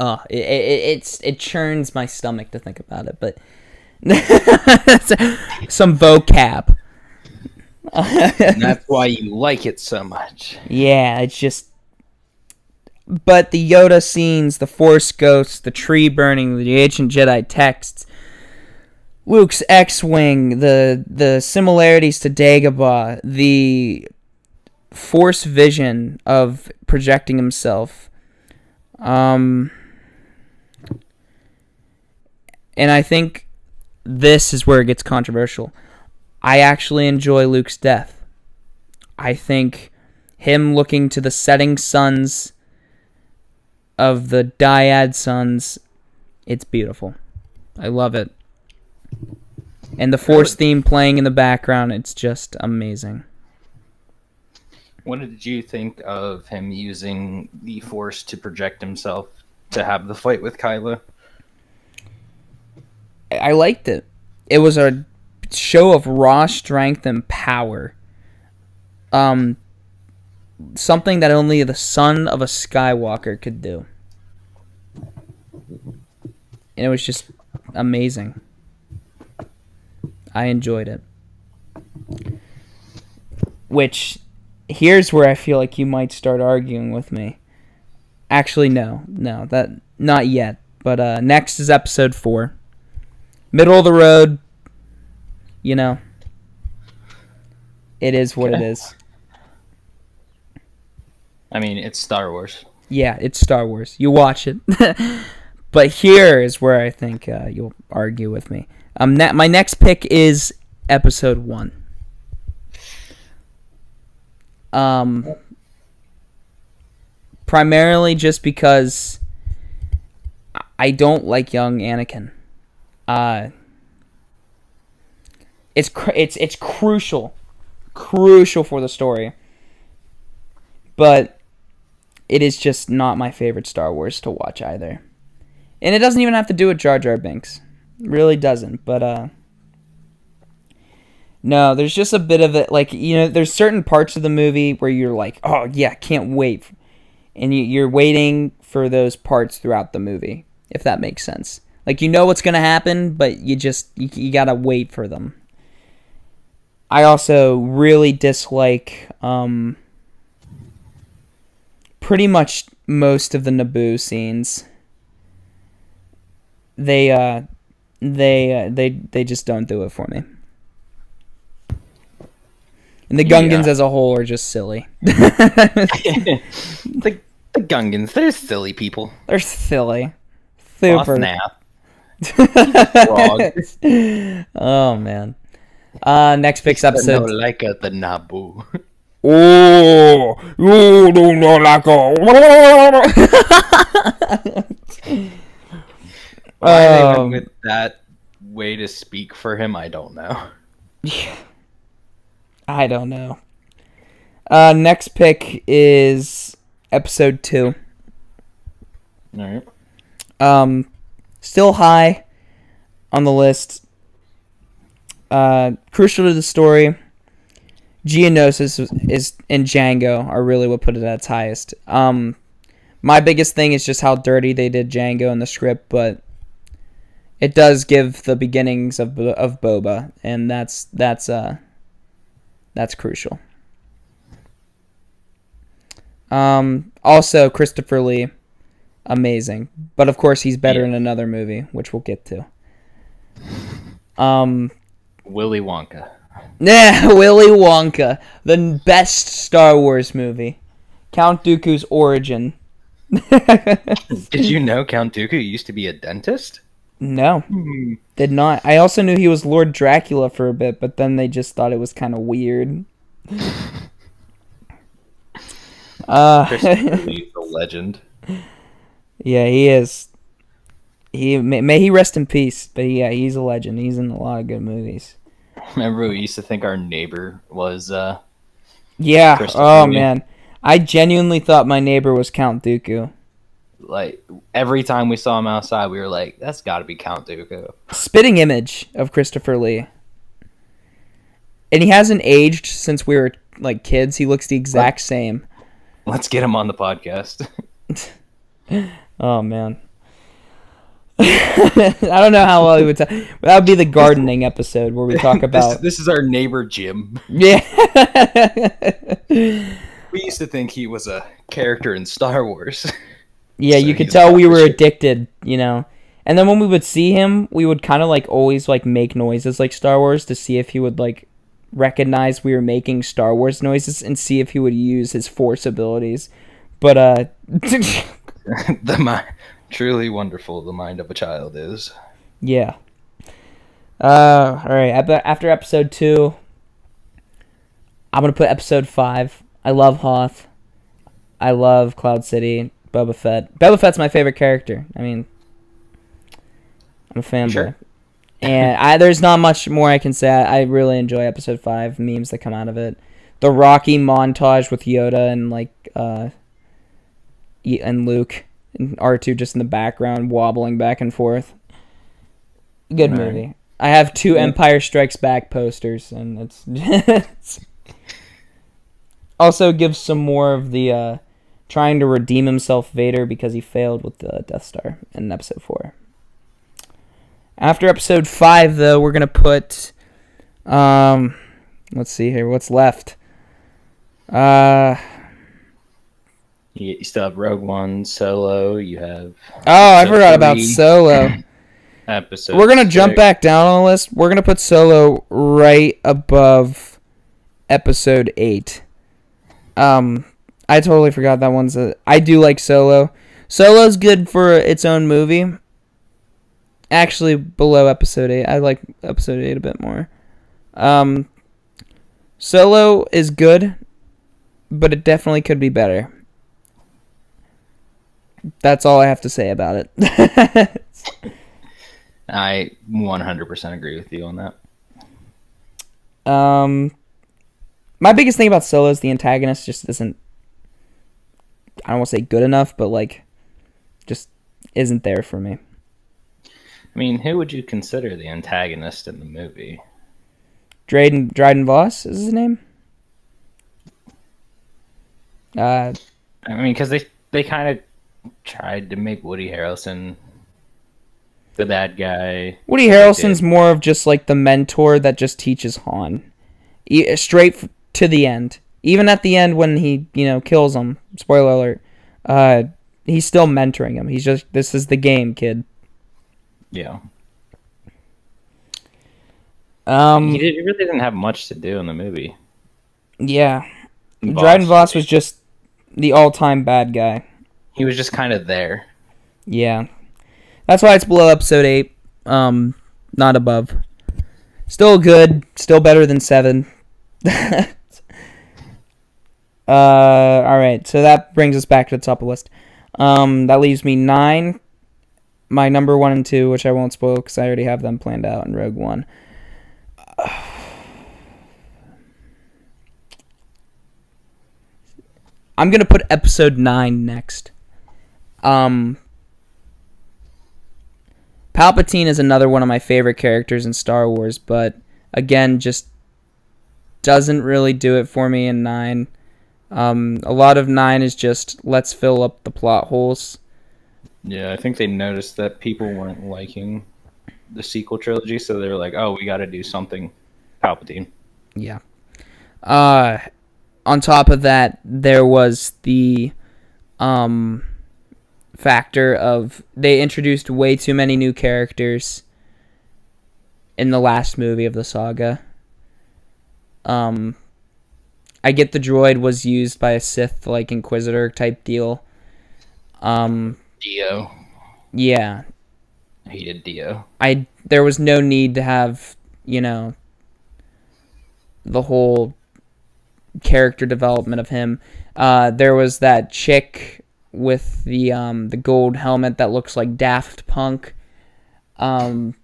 Oh, it, it, it's, it churns my stomach to think about it, but... Some vocab. And that's why you like it so much. Yeah, it's just... But the Yoda scenes, the Force ghosts, the tree burning, the ancient Jedi texts... Luke's X-Wing, the, the similarities to Dagobah, the... Force vision of projecting himself, um, and I think this is where it gets controversial. I actually enjoy Luke's death. I think him looking to the setting suns of the dyad suns, it's beautiful. I love it. And the Force theme playing in the background, it's just amazing. What did you think of him using the Force to project himself to have the fight with Kylo? I liked it. It was a show of raw strength and power. Um, something that only the son of a Skywalker could do. And it was just amazing. I enjoyed it. Which... Here's where I feel like you might start arguing with me. Actually, no. No, that not yet. But uh, next is episode four. Middle of the road. You know. It is what okay. It is. I mean, it's Star Wars. Yeah, it's Star Wars. You watch it. But here is where I think uh, you'll argue with me. Um, ne- my next pick is episode one. Um, primarily just because I don't like young Anakin. Uh, it's cr it's it's crucial, crucial for the story. But it is just not my favorite Star Wars to watch either. And it doesn't even have to do with Jar Jar Binks. It really doesn't. But, uh... no, there's just a bit of it, like, you know, there's certain parts of the movie where you're like, oh, yeah, can't wait. And you, you're waiting for those parts throughout the movie, if that makes sense. Like, you know what's going to happen, but you just, you, you gotta wait for them. I also really dislike, um... pretty much most of the Naboo scenes. They uh, they uh, they they just don't do it for me. And the Gungans yeah. as a whole are just silly. the, the Gungans, they're silly people. They're silly, super. Oh man. Uh, next pick's episode. No like the Naboo. Oh, you do not like a. Why they went with that way to speak for him, I don't know. Yeah. I don't know. Uh, next pick is episode two. Alright. Um, still high on the list. Uh, crucial to the story. Geonosis is and Django are really what put it at its highest. Um, my biggest thing is just how dirty they did Django in the script, but it does give the beginnings of of Boba, and that's that's uh that's crucial. Um, also Christopher Lee, amazing, but of course he's better yeah. in another movie, which we'll get to. Um, Willy Wonka. Nah, Willy Wonka, the best Star Wars movie. Count Dooku's origin. Did you know Count Dooku used to be a dentist? No, did not. I also knew he was Lord Dracula for a bit, but then they just thought it was kind of weird. uh, He's a legend. Yeah, he is. He may, may he rest in peace. But yeah, he's a legend. He's in a lot of good movies. Remember, we used to think our neighbor was. Uh, yeah. Oh man, I genuinely thought my neighbor was Count Dooku. Like, every time we saw him outside, we were like, that's gotta be Count Dooku. Spitting image of Christopher Lee. And he hasn't aged since we were, like, kids. He looks the exact let's, same. Let's get him on the podcast. Oh, man. I don't know how well he would talk. That would be the gardening episode where we talk about... this, this is our neighbor, Jim. Yeah. We used to think he was a character in Star Wars. Yeah, so you could tell we were addicted, you know. And then when we would see him, we would kind of, like, always, like, make noises like Star Wars to see if he would, like, recognize we were making Star Wars noises and see if he would use his Force abilities. But, uh... the mind... Truly wonderful the mind of a child is. Yeah. Uh, alright, after episode two, I'm gonna put episode five. I love Hoth. I love Cloud City. Boba Fett. Boba Fett's my favorite character. I mean, I'm a fanboy. Sure. And I, there's not much more I can say. I, I really enjoy episode five, memes that come out of it. The Rocky montage with Yoda and, like, uh, and Luke and R two just in the background wobbling back and forth. Good All movie. Right. I have two Empire Strikes Back posters, and it's, it's also gives some more of the, uh, trying to redeem himself Vader because he failed with the Death Star in episode four. After episode five, though, we're going to put, um, let's see here, what's left? Uh, you still have Rogue One, Solo, you have... Oh, I forgot about Solo. Episode We're going to jump back down on the list. We're going to put Solo right above episode eight. Um... I totally forgot that one's a... I do like Solo. Solo's good for its own movie. Actually, below episode eight. I like episode eight a bit more. Um, Solo is good, but it definitely could be better. That's all I have to say about it. I one hundred percent agree with you on that. Um, my biggest thing about Solo is the antagonist just isn't, I don't want to say good enough, but like, just isn't there for me. I mean, who would you consider the antagonist in the movie? Dryden, Dryden Voss is his name? Uh, I mean, because they, they kind of tried to make Woody Harrelson the bad guy. Woody Harrelson's more of just like the mentor that just teaches Han. E- straight f- to the end. Even at the end when he, you know, kills him, spoiler alert, uh, he's still mentoring him. He's just, this is the game, kid. Yeah. Um, he, did, he really didn't have much to do in the movie. Yeah. Voss. Dryden Voss was just the all-time bad guy. He was just kind of there. Yeah. That's why it's below episode eight, um, not above. Still good, still better than seven. uh, Alright, so that brings us back to the top of the list. Um, that leaves me nine. My number one and two, which I won't spoil because I already have them planned out in Rogue One. I'm going to put episode nine next. Um, Palpatine is another one of my favorite characters in Star Wars, but again, just doesn't really do it for me in nine. Um, a lot of nine is just, let's fill up the plot holes. Yeah, I think they noticed that people weren't liking the sequel trilogy, so they were like, oh, we got to do something Palpatine. Yeah. Uh... On top of that, there was the um, factor of they introduced way too many new characters in the last movie of the saga. Um, I get the droid was used by a Sith, like, Inquisitor type deal. Um, Dio. Yeah. I hated Dio. I, there was no need to have, you know, the whole character development of him. Uh, there was that chick with the um, the gold helmet that looks like Daft Punk. Um,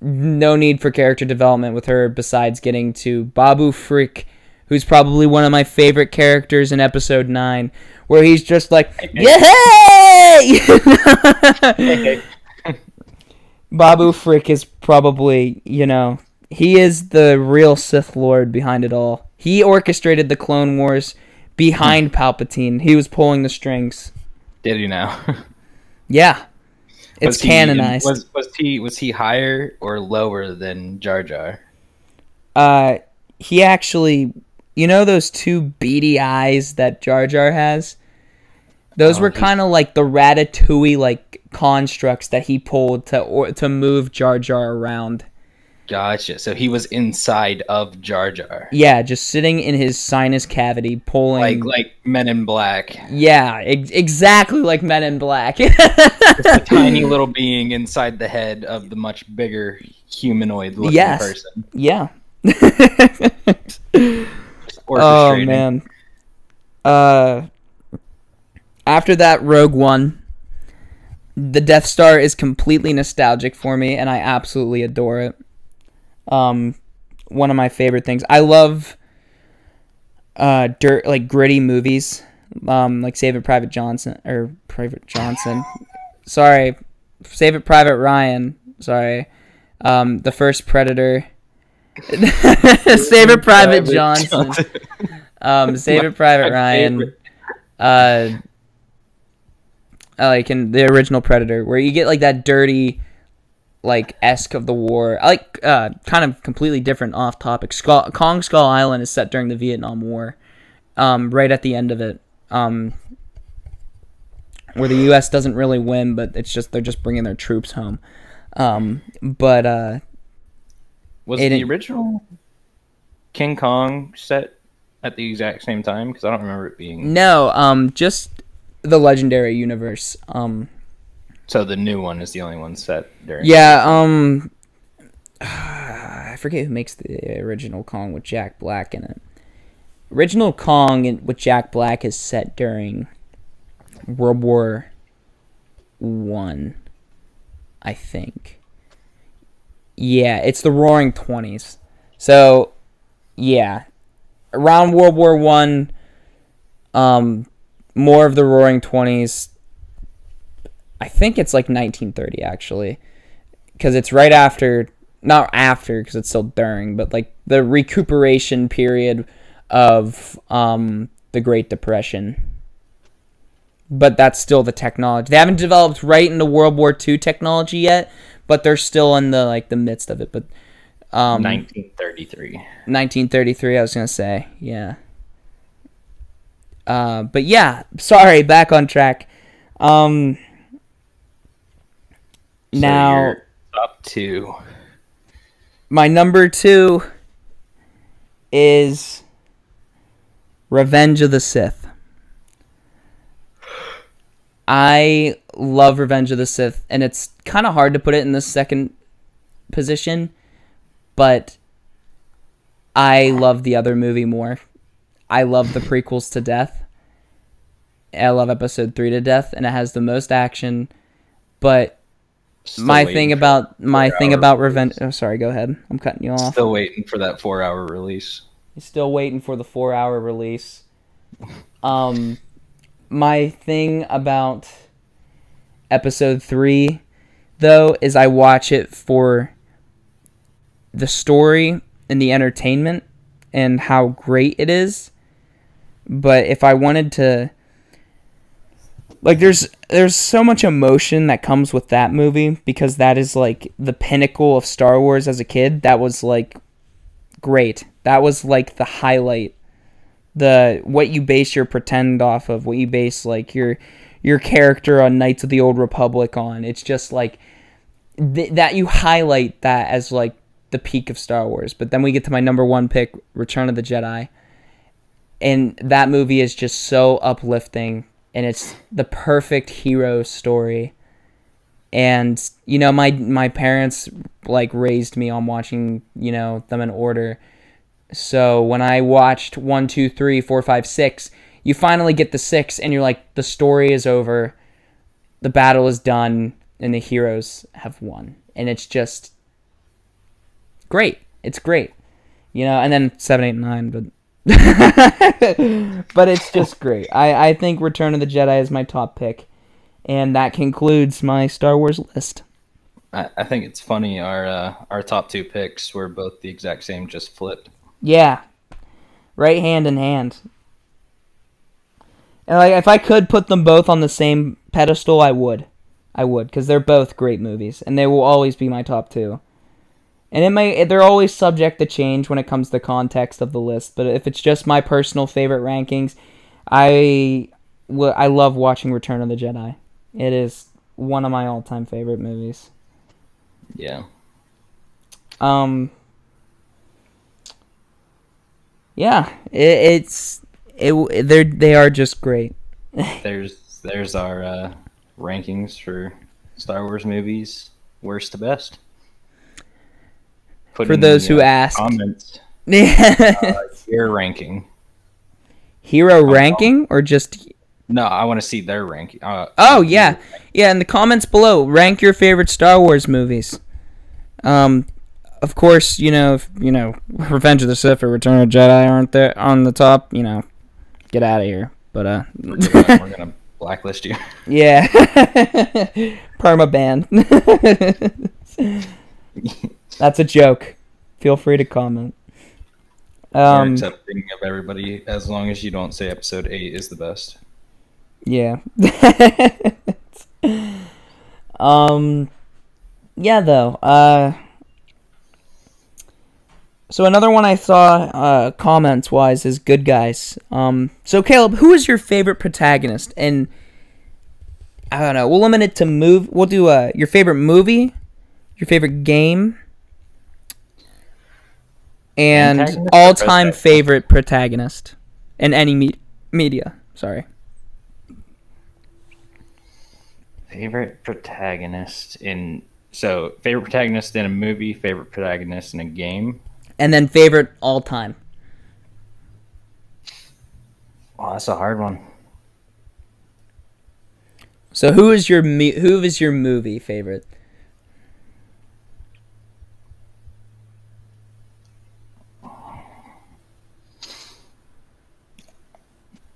no need for character development with her besides getting to Babu Frick, who's probably one of my favorite characters in Episode nine, where he's just like, yay! Babu Frick is probably, you know, he is the real Sith Lord behind it all. He orchestrated the Clone Wars behind Palpatine. He was pulling the strings. Did he now? Yeah. It's was canonized. He, was, was, he, was he higher or lower than Jar Jar? Uh, he actually... You know those two beady eyes that Jar Jar has? Those oh, were kind of like the Ratatouille-like constructs that he pulled to or, to move Jar Jar around. Gotcha. So he was inside of Jar Jar. Yeah, just sitting in his sinus cavity, pulling... Like like Men in Black. Yeah, ex- exactly like Men in Black. Just a tiny little being inside the head of the much bigger humanoid-looking yes. person. Yeah. Oh, man. Uh, after that, Rogue One. The Death Star is completely nostalgic for me, and I absolutely adore it. Um, one of my favorite things. I love, uh, dirt, like gritty movies, um, like Saving Private Johnson or Private Johnson. Sorry. Saving Private Ryan. Sorry. Um, The First Predator. Saving Private Johnson. Um, Saving Private Ryan. Uh, like in the original Predator, where you get like that dirty, like, esque of the war. I like, uh, kind of completely different off topic. Skull- Kong Skull Island is set during the Vietnam War, um, right at the end of it, um, where the U S doesn't really win, but it's just, they're just bringing their troops home. Um, but, uh... Was it the original King Kong set at the exact same time? Because I don't remember it being... No, um, just the Legendary Universe, um... So the new one is the only one set during... Yeah, um... I forget who makes the original Kong with Jack Black in it. original Kong with Jack Black is set during World War One, I think. Yeah, it's the Roaring Twenties. So, yeah, around World War One, um, more of the Roaring Twenties. I think it's like nineteen thirty actually, because it's right after, not after, because it's still during, but like the recuperation period of um, the Great Depression. But that's still the technology. They haven't developed right into World War Two technology yet, but they're still in the like the midst of it. But um, nineteen thirty-three. nineteen thirty-three, I was gonna say, yeah. Uh, but yeah, sorry, back on track. Um, so now you're up to my number two is Revenge of the Sith. I love Revenge of the Sith, and it's kind of hard to put it in the second position, but I love the other movie more. I love the prequels to death. I love episode three to death, and it has the most action. But still my thing about my thing about Revenge. Oh, sorry. Go ahead. I'm cutting you off. Still waiting for that four-hour release. You're still waiting for the four-hour release. Um. My thing about episode three, though, is I watch it for the story and the entertainment and how great it is. But if I wanted to, like, there's there's so much emotion that comes with that movie, because that is like the pinnacle of Star Wars as a kid. That was like great. That was like the highlight. The what you base your pretend off of, what you base like your your character on Knights of the Old Republic on. It's just like th that you highlight that as like the peak of Star Wars. But then we get to my number one pick, Return of the Jedi, and that movie is just so uplifting, and it's the perfect hero story. And you know, my my parents like raised me on watching, you know, them in order. So when I watched one, two, three, four, five, six, you finally get the six, and you're like, the story is over, the battle is done, and the heroes have won, and it's just great. It's great, you know. And then seven, eight, nine, but but it's just great. I I think Return of the Jedi is my top pick, and that concludes my Star Wars list. I, I think it's funny our uh, our top two picks were both the exact same, just flipped. Yeah, right hand in hand. And like, if I could put them both on the same pedestal, I would. I would, because they're both great movies, and they will always be my top two. And it may, they're always subject to change when it comes to the context of the list, but if it's just my personal favorite rankings, I, w I love watching Return of the Jedi. It is one of my all-time favorite movies. Yeah. Um... Yeah, it, it's it. They're they are just great. there's there's our uh, rankings for Star Wars movies, worst to best. Put for those the, who uh, asked, comments. uh, hero ranking. Hero um, ranking or just? No, I want to see their ranking. Uh, oh yeah, ranking. Yeah. In the comments below, rank your favorite Star Wars movies. Um. Of course, you know, if, you know, Revenge of the Sith or Return of the Jedi aren't there on the top, you know, get out of here. But uh, we're gonna, we're gonna blacklist you. Yeah, perma ban. That's a joke. Feel free to comment. Um, we're accepting of everybody as long as you don't say episode eight is the best. Yeah. um. Yeah, though. Uh. So another one I saw uh, comments-wise is Good Guys. Um, so, Caleb, who is your favorite protagonist? And, I don't know, we'll limit it to move. We'll do uh, your favorite movie, your favorite game, and all-time favorite protagonist in any me media. Sorry. Favorite protagonist in... So, favorite protagonist in a movie, favorite protagonist in a game... And then favorite all time. Oh, that's a hard one. So who is your who is your movie favorite?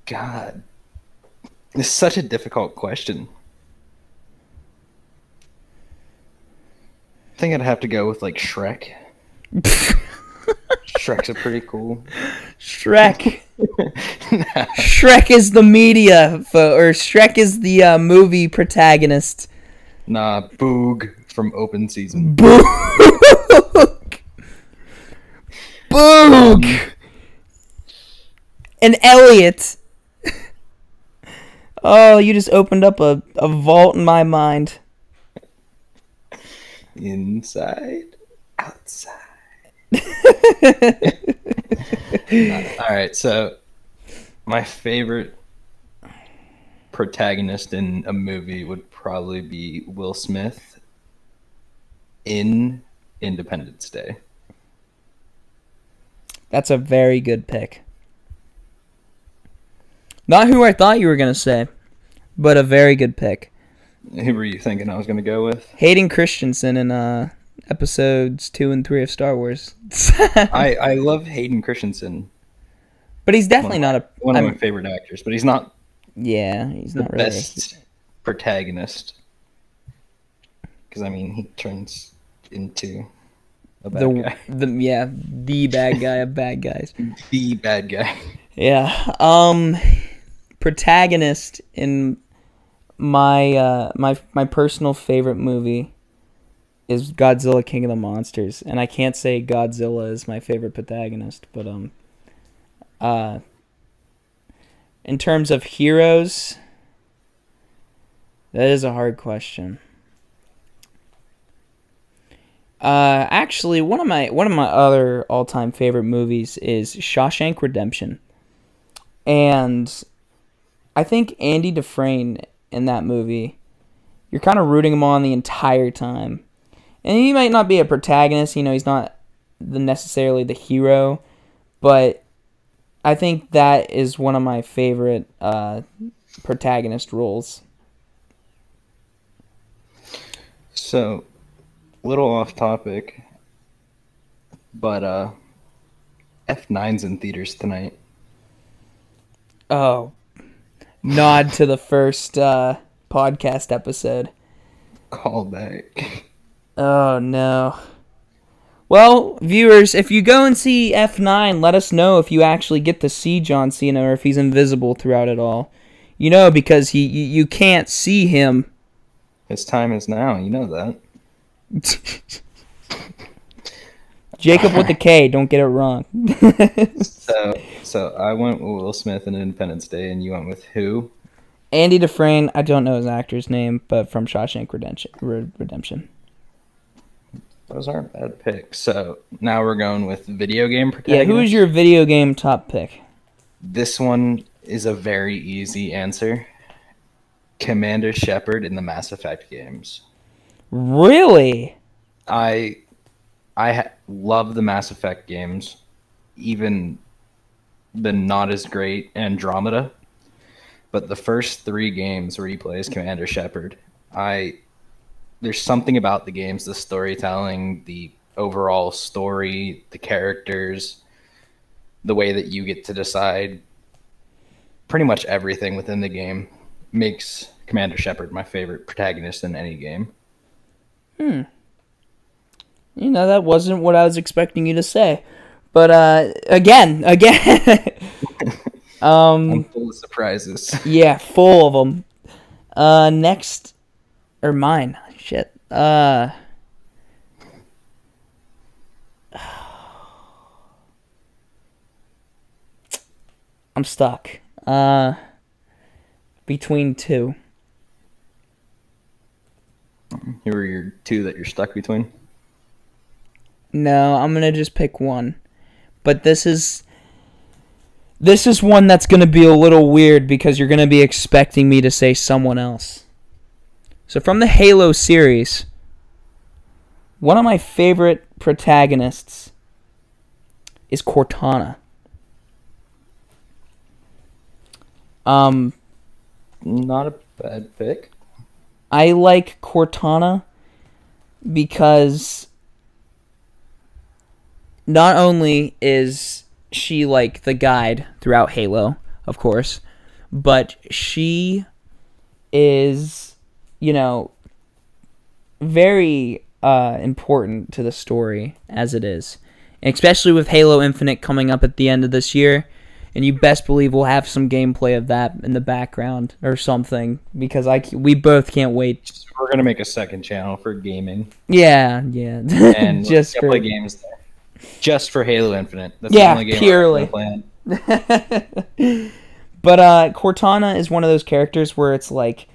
God, it's such a difficult question. I think I'd have to go with like Shrek. Shrek's a pretty cool. Shrek. Nah. Shrek is the media, fo or Shrek is the uh, movie protagonist. Nah, Boog from Open Season. Boog. Boog. Um, and Elliot. Oh, you just opened up a, a vault in my mind. Inside, outside. Alright, so my favorite protagonist in a movie would probably be Will Smith in Independence Day. That's a very good pick. Not who I thought you were going to say, but a very good pick. Who were you thinking I was going to go with? Hayden Christensen in uh, episodes two and three of Star Wars. I, I love Hayden Christensen. But he's definitely one, not a... One of I'm, my favorite actors, but he's not... Yeah, he's not really... The best protagonist. Because, I mean, he turns into a bad the, guy. The, yeah, the bad guy of bad guys. The bad guy. Yeah, um... protagonist in my uh my my personal favorite movie is Godzilla King of the Monsters, and I can't say Godzilla is my favorite protagonist, but um uh in terms of heroes, that is a hard question. Uh actually, one of my one of my other all-time favorite movies is Shawshank Redemption, and I think Andy Dufresne in that movie, you're kind of rooting him on the entire time. And he might not be a protagonist, you know, he's not the necessarily the hero, but I think that is one of my favorite uh, protagonist roles. So, a little off topic, but uh, F nine's in theaters tonight. Oh, nod to the first uh, podcast episode. Call back. Oh, no. Well, viewers, if you go and see F nine, let us know if you actually get to see John Cena or if he's invisible throughout it all. You know, because he you, you can't see him. His time is now. You know that. Jacob with the K, don't get it wrong. so, so I went with Will Smith in Independence Day, and you went with who? Andy Dufresne. I don't know his actor's name, but from Shawshank Redemption. Redemption. Those aren't bad picks. So now we're going with video game protagonist. Yeah, who is your video game top pick? This one is a very easy answer. Commander Shepard in the Mass Effect games. Really? I... I ha love the Mass Effect games, even the not as great Andromeda. But the first three games where he plays Commander Shepard, I there's something about the games, the storytelling, the overall story, the characters, the way that you get to decide pretty much everything within the game makes Commander Shepard my favorite protagonist in any game. Hmm. You know, that wasn't what I was expecting you to say. But, uh, again, again. um, I'm full of surprises. Yeah, full of them. Uh, next, or mine, shit. Uh, I'm stuck. Uh, between two. Who are your two that you're stuck between? No, I'm going to just pick one. But this is this is one that's going to be a little weird because you're going to be expecting me to say someone else. So from the Halo series, one of my favorite protagonists is Cortana. Um, Not a bad pick. I like Cortana because not only is she, like, the guide throughout Halo, of course, but she is, you know, very uh, important to the story as it is. And especially with Halo Infinite coming up at the end of this year, and you best believe we'll have some gameplay of that in the background or something, because I we both can't wait. We're going to make a second channel for gaming. Yeah, yeah. And just for play games there. Just for Halo Infinite. That's yeah, the only game purely. But uh, Cortana is one of those characters where it's like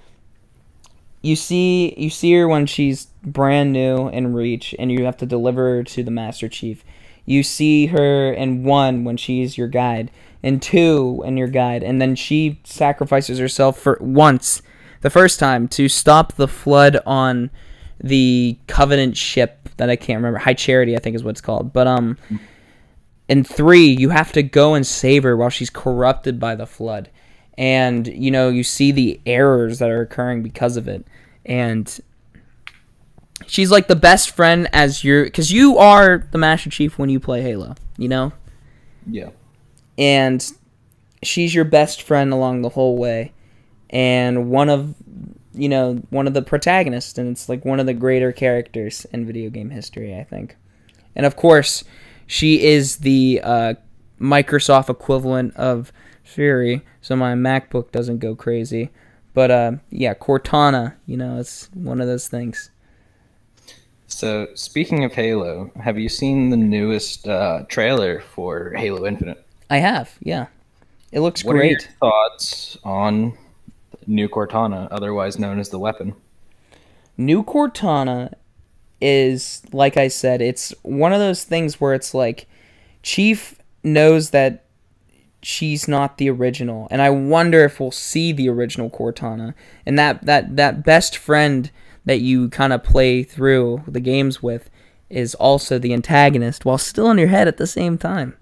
you see you see her when she's brand new in Reach, and you have to deliver her to the Master Chief. You see her in one when she's your guide, and two in your guide, and then she sacrifices herself for once, the first time, to stop the flood on the Covenant ship that I can't remember. High Charity, I think, is what it's called. But um, in three, you have to go and save her while she's corrupted by the flood, and you know you see the errors that are occurring because of it, and she's like the best friend as you're, because you are the Master Chief when you play Halo, you know? Yeah. And she's your best friend along the whole way. And one of, you know, one of the protagonists. And it's like one of the greater characters in video game history, I think. And of course, she is the uh, Microsoft equivalent of Siri, so my MacBook doesn't go crazy. But uh, yeah, Cortana, you know, it's one of those things. So, speaking of Halo, have you seen the newest uh, trailer for Halo Infinite? I have, yeah. It looks what great. What are your thoughts on New Cortana, otherwise known as the Weapon? New Cortana is, like I said, it's one of those things where it's like, Chief knows that she's not the original, and I wonder if we'll see the original Cortana. And that, that, that best friend that you kind of play through the games with is also the antagonist, while still in your head at the same time.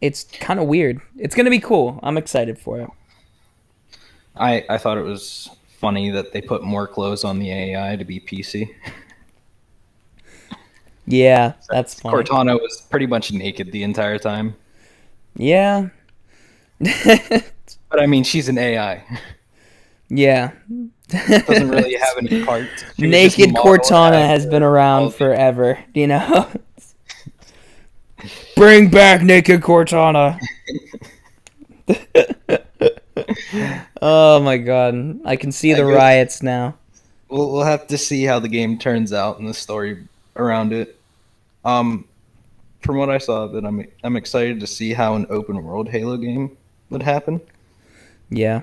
It's kind of weird. It's going to be cool. I'm excited for it. I I thought it was funny that they put more clothes on the A I to be P C. Yeah, that's funny. Cortana was pretty much naked the entire time. Yeah. But I mean, she's an A I. Yeah. Doesn't really have any parts. Naked Cortana has been around forever, you know. Bring back Naked Cortana. Oh my god, I can see the riots now. We'll we'll have to see how the game turns out and the story around it. Um, from what I saw, that I'm I'm excited to see how an open world Halo game would happen. Yeah,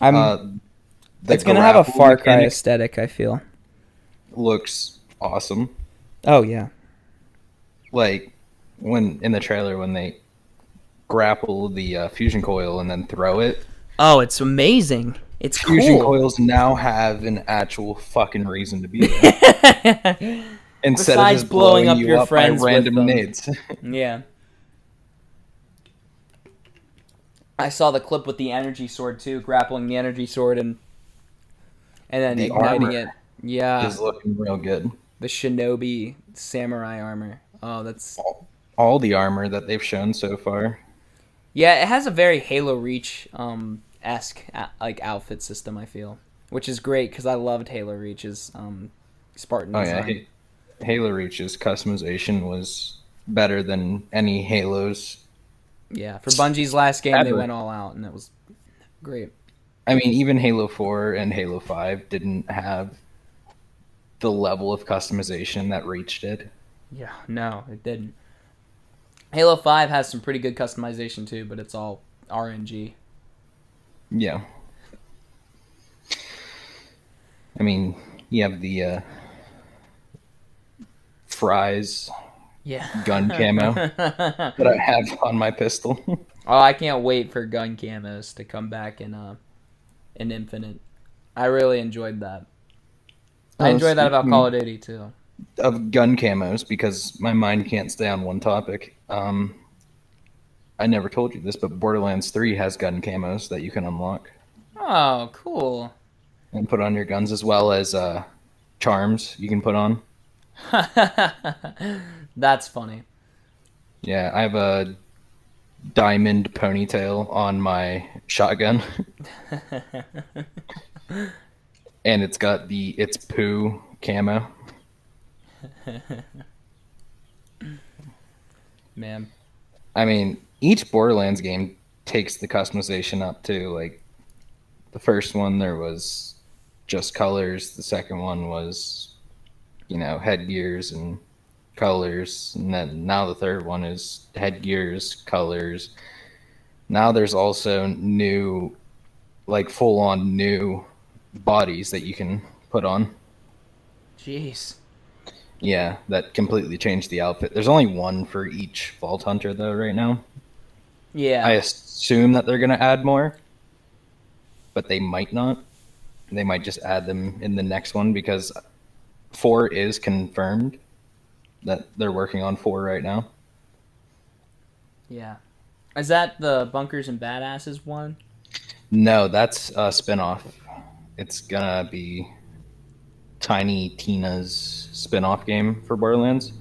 I'm. Uh, It's going to have a Far Cry aesthetic, I feel. Looks awesome. Oh, yeah. Like, when in the trailer, when they grapple the uh, fusion coil and then throw it. Oh, it's amazing. It's cool. Fusion coils now have an actual fucking reason to be there. Instead Besides of just blowing, blowing up you your up friends by random with them. Nades. Yeah. I saw the clip with the energy sword, too, grappling the energy sword and... And then the igniting it, yeah, is looking real good. The Shinobi samurai armor. Oh, that's all, all the armor that they've shown so far. Yeah, it has a very Halo Reach um esque like outfit system, I feel, which is great because I loved Halo Reach's um Spartan oh, design. Yeah. Halo Reach's customization was better than any Halo's. Yeah, for Bungie's last game, ever. They went all out, and that was great. I mean, even Halo four and Halo five didn't have the level of customization that Reach did. Yeah, no, it didn't. Halo five has some pretty good customization too, but it's all R N G. Yeah. I mean, you have the uh, Fry's yeah. gun camo that I have on my pistol. Oh, I can't wait for gun camos to come back and... Uh... And Infinite. I really enjoyed that. I enjoyed that about Call of Duty, too. Of gun camos, because my mind can't stay on one topic. Um, I never told you this, but Borderlands three has gun camos that you can unlock. Oh, cool. And put on your guns as well as uh, charms you can put on. That's funny. Yeah, I have a diamond ponytail on my shotgun. And it's got the It's Poo camo. Man. I mean, each Borderlands game takes the customization up too. Like, the first one, there was just colors. The second one was, you know, headgears and colors. And then now the third one is headgears, colors. Now there's also new, like, full-on new bodies that you can put on. Jeez. Yeah, that completely changed the outfit. There's only one for each Vault Hunter, though, right now. Yeah. I assume that they're going to add more, but they might not. They might just add them in the next one, because four is confirmed that they're working on four right now. Yeah. Is that the Bunkers and Badasses one? No, that's a spinoff. It's going to be Tiny Tina's spin-off game for Borderlands,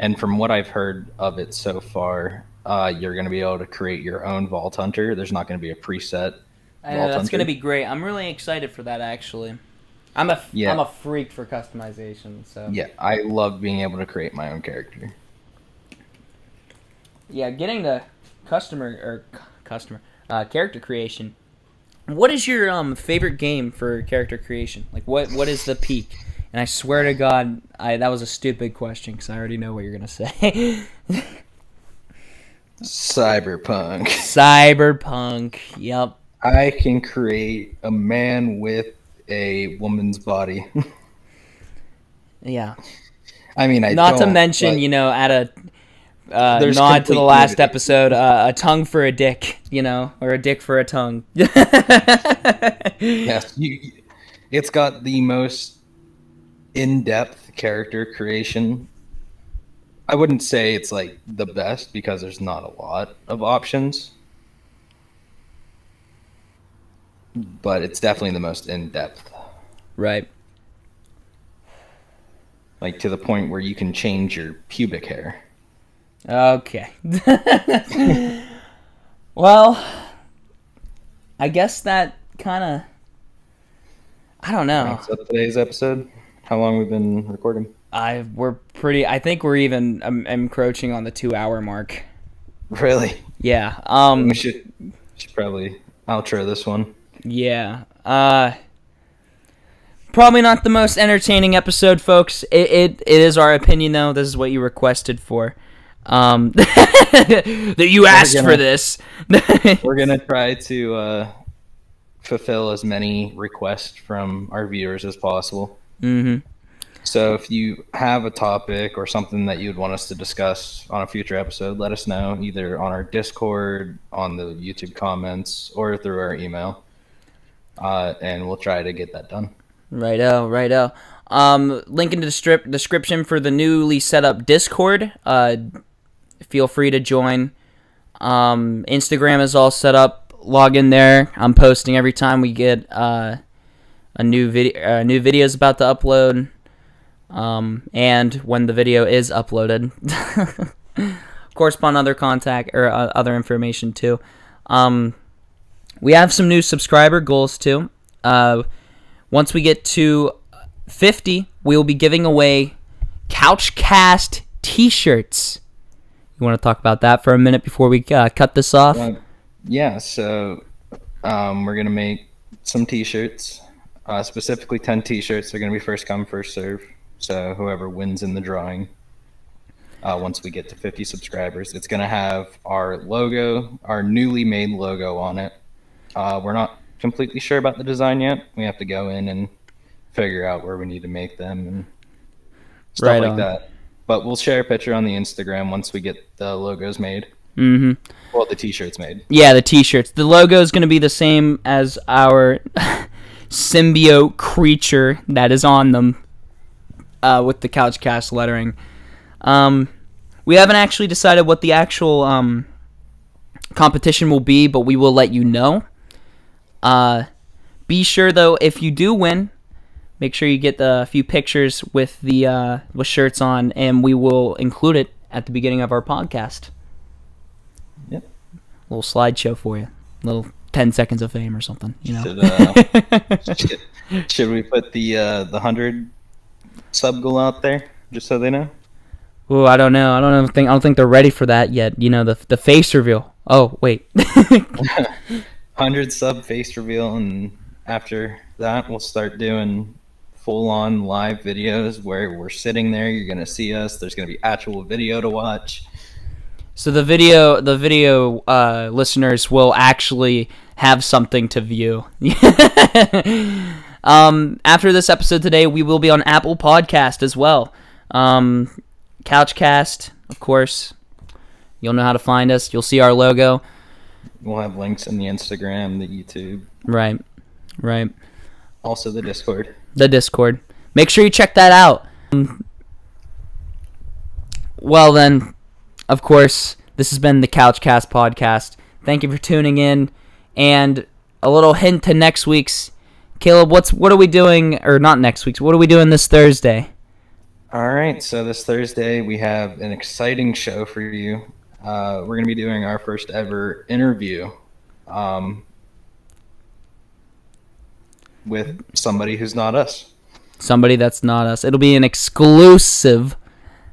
and from what I've heard of it so far, uh, you're going to be able to create your own Vault Hunter. There's not going to be a preset I know, Vault That's going to be great. I'm really excited for that, actually. I'm a, yeah. I'm a freak for customization. So yeah, I love being able to create my own character. Yeah, getting to customer, or customer, uh, character creation. What is your um favorite game for character creation? Like, what what is the peak? And I swear to God, I that was a stupid question because I already know what you're gonna say. Cyberpunk. Cyberpunk. Yep. I can create a man with a woman's body. Yeah. I mean, I not don't, to mention, but... you know, at a. Uh, nod to the last nudity. episode, uh, a tongue for a dick, you know, or a dick for a tongue. Yes, you, it's got the most in-depth character creation. I wouldn't say it's like the best because there's not a lot of options, but it's definitely the most in-depth. Right. Like, to the point where you can change your pubic hair. Okay. Well, I guess that kind of, I don't know. That's up today's episode. How long we've been recording? I we're pretty. I think we're even um, encroaching on the two-hour mark. Really? Yeah. Um. We should should probably outro this one. Yeah. Uh. Probably not the most entertaining episode, folks. It it, it is our opinion, though. This is what you requested for. Um, that you asked gonna, for this. We're going to try to uh, fulfill as many requests from our viewers as possible. Mm-hmm. So if you have a topic or something that you'd want us to discuss on a future episode, let us know either on our Discord, on the YouTube comments, or through our email. Uh, and we'll try to get that done. Righto, righto. Um, link in the strip description for the newly set up Discord. Uh, feel free to join. Um, Instagram is all set up. Log in there. I'm posting every time we get uh, a new video. Uh, new videos about to upload, um, and when the video is uploaded. Of course, on other contact or uh, other information too. Um, we have some new subscriber goals too. Uh, once we get to fifty, we will be giving away CouchCast T-shirts. You want to talk about that for a minute before we uh, cut this off? Uh, yeah, so um, we're gonna make some T-shirts. Uh, specifically, ten T-shirts. They're gonna be first come, first serve. So whoever wins in the drawing. Uh, once we get to fifty subscribers, it's gonna have our logo, our newly made logo on it. Uh, we're not completely sure about the design yet. We have to go in and figure out where we need to make them and stuff right like on. that. But we'll share a picture on the Instagram once we get the logos made. Mm-hmm. Well, the T-shirts made. Yeah, the T-shirts. The logo is going to be the same as our symbiote creature that is on them, uh, with the CouchCast lettering. Um, we haven't actually decided what the actual um, competition will be, but we will let you know. Uh, be sure, though, if you do win, make sure you get a few pictures with the uh, with shirts on, and we will include it at the beginning of our podcast. Yep. A little slideshow for you. A little ten seconds of fame or something, you know. Should, uh, should, should we put the uh, the one hundred sub goal out there just so they know? Oh, I don't know. I don't think I don't think they're ready for that yet. You know, the the face reveal. Oh, wait. one hundred sub face reveal, and after that we'll start doing full-on live videos where we're sitting there. You're gonna see us. There's gonna be actual video to watch. So the video, the video uh, listeners will actually have something to view. um, after this episode today, we will be on Apple Podcast as well. Um, CouchCast, of course. You'll know how to find us. You'll see our logo. We'll have links in the Instagram, the YouTube. Right, right. Also the Discord. The Discord. Make sure you check that out. Well then, of course, this has been the CouchCast podcast. Thank you for tuning in. And a little hint to next week's. Caleb, what's what are we doing? Or not next week's. What are we doing this Thursday? All right. So this Thursday we have an exciting show for you. Uh, we're going to be doing our first ever interview um, with somebody who's not us. Somebody that's not us. It'll be an exclusive.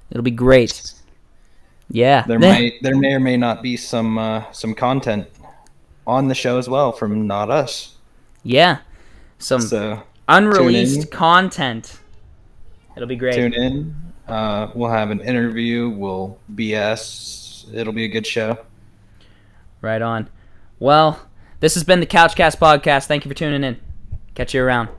It'll be great. Yeah. There may there may or may not be some uh, some content on the show as well from not us. Yeah. Some so, unreleased content. It'll be great. Tune in. Uh, we'll have an interview. We'll B S. It'll be a good show. Right on. Well, this has been the CouchCast podcast. Thank you for tuning in. Catch you around.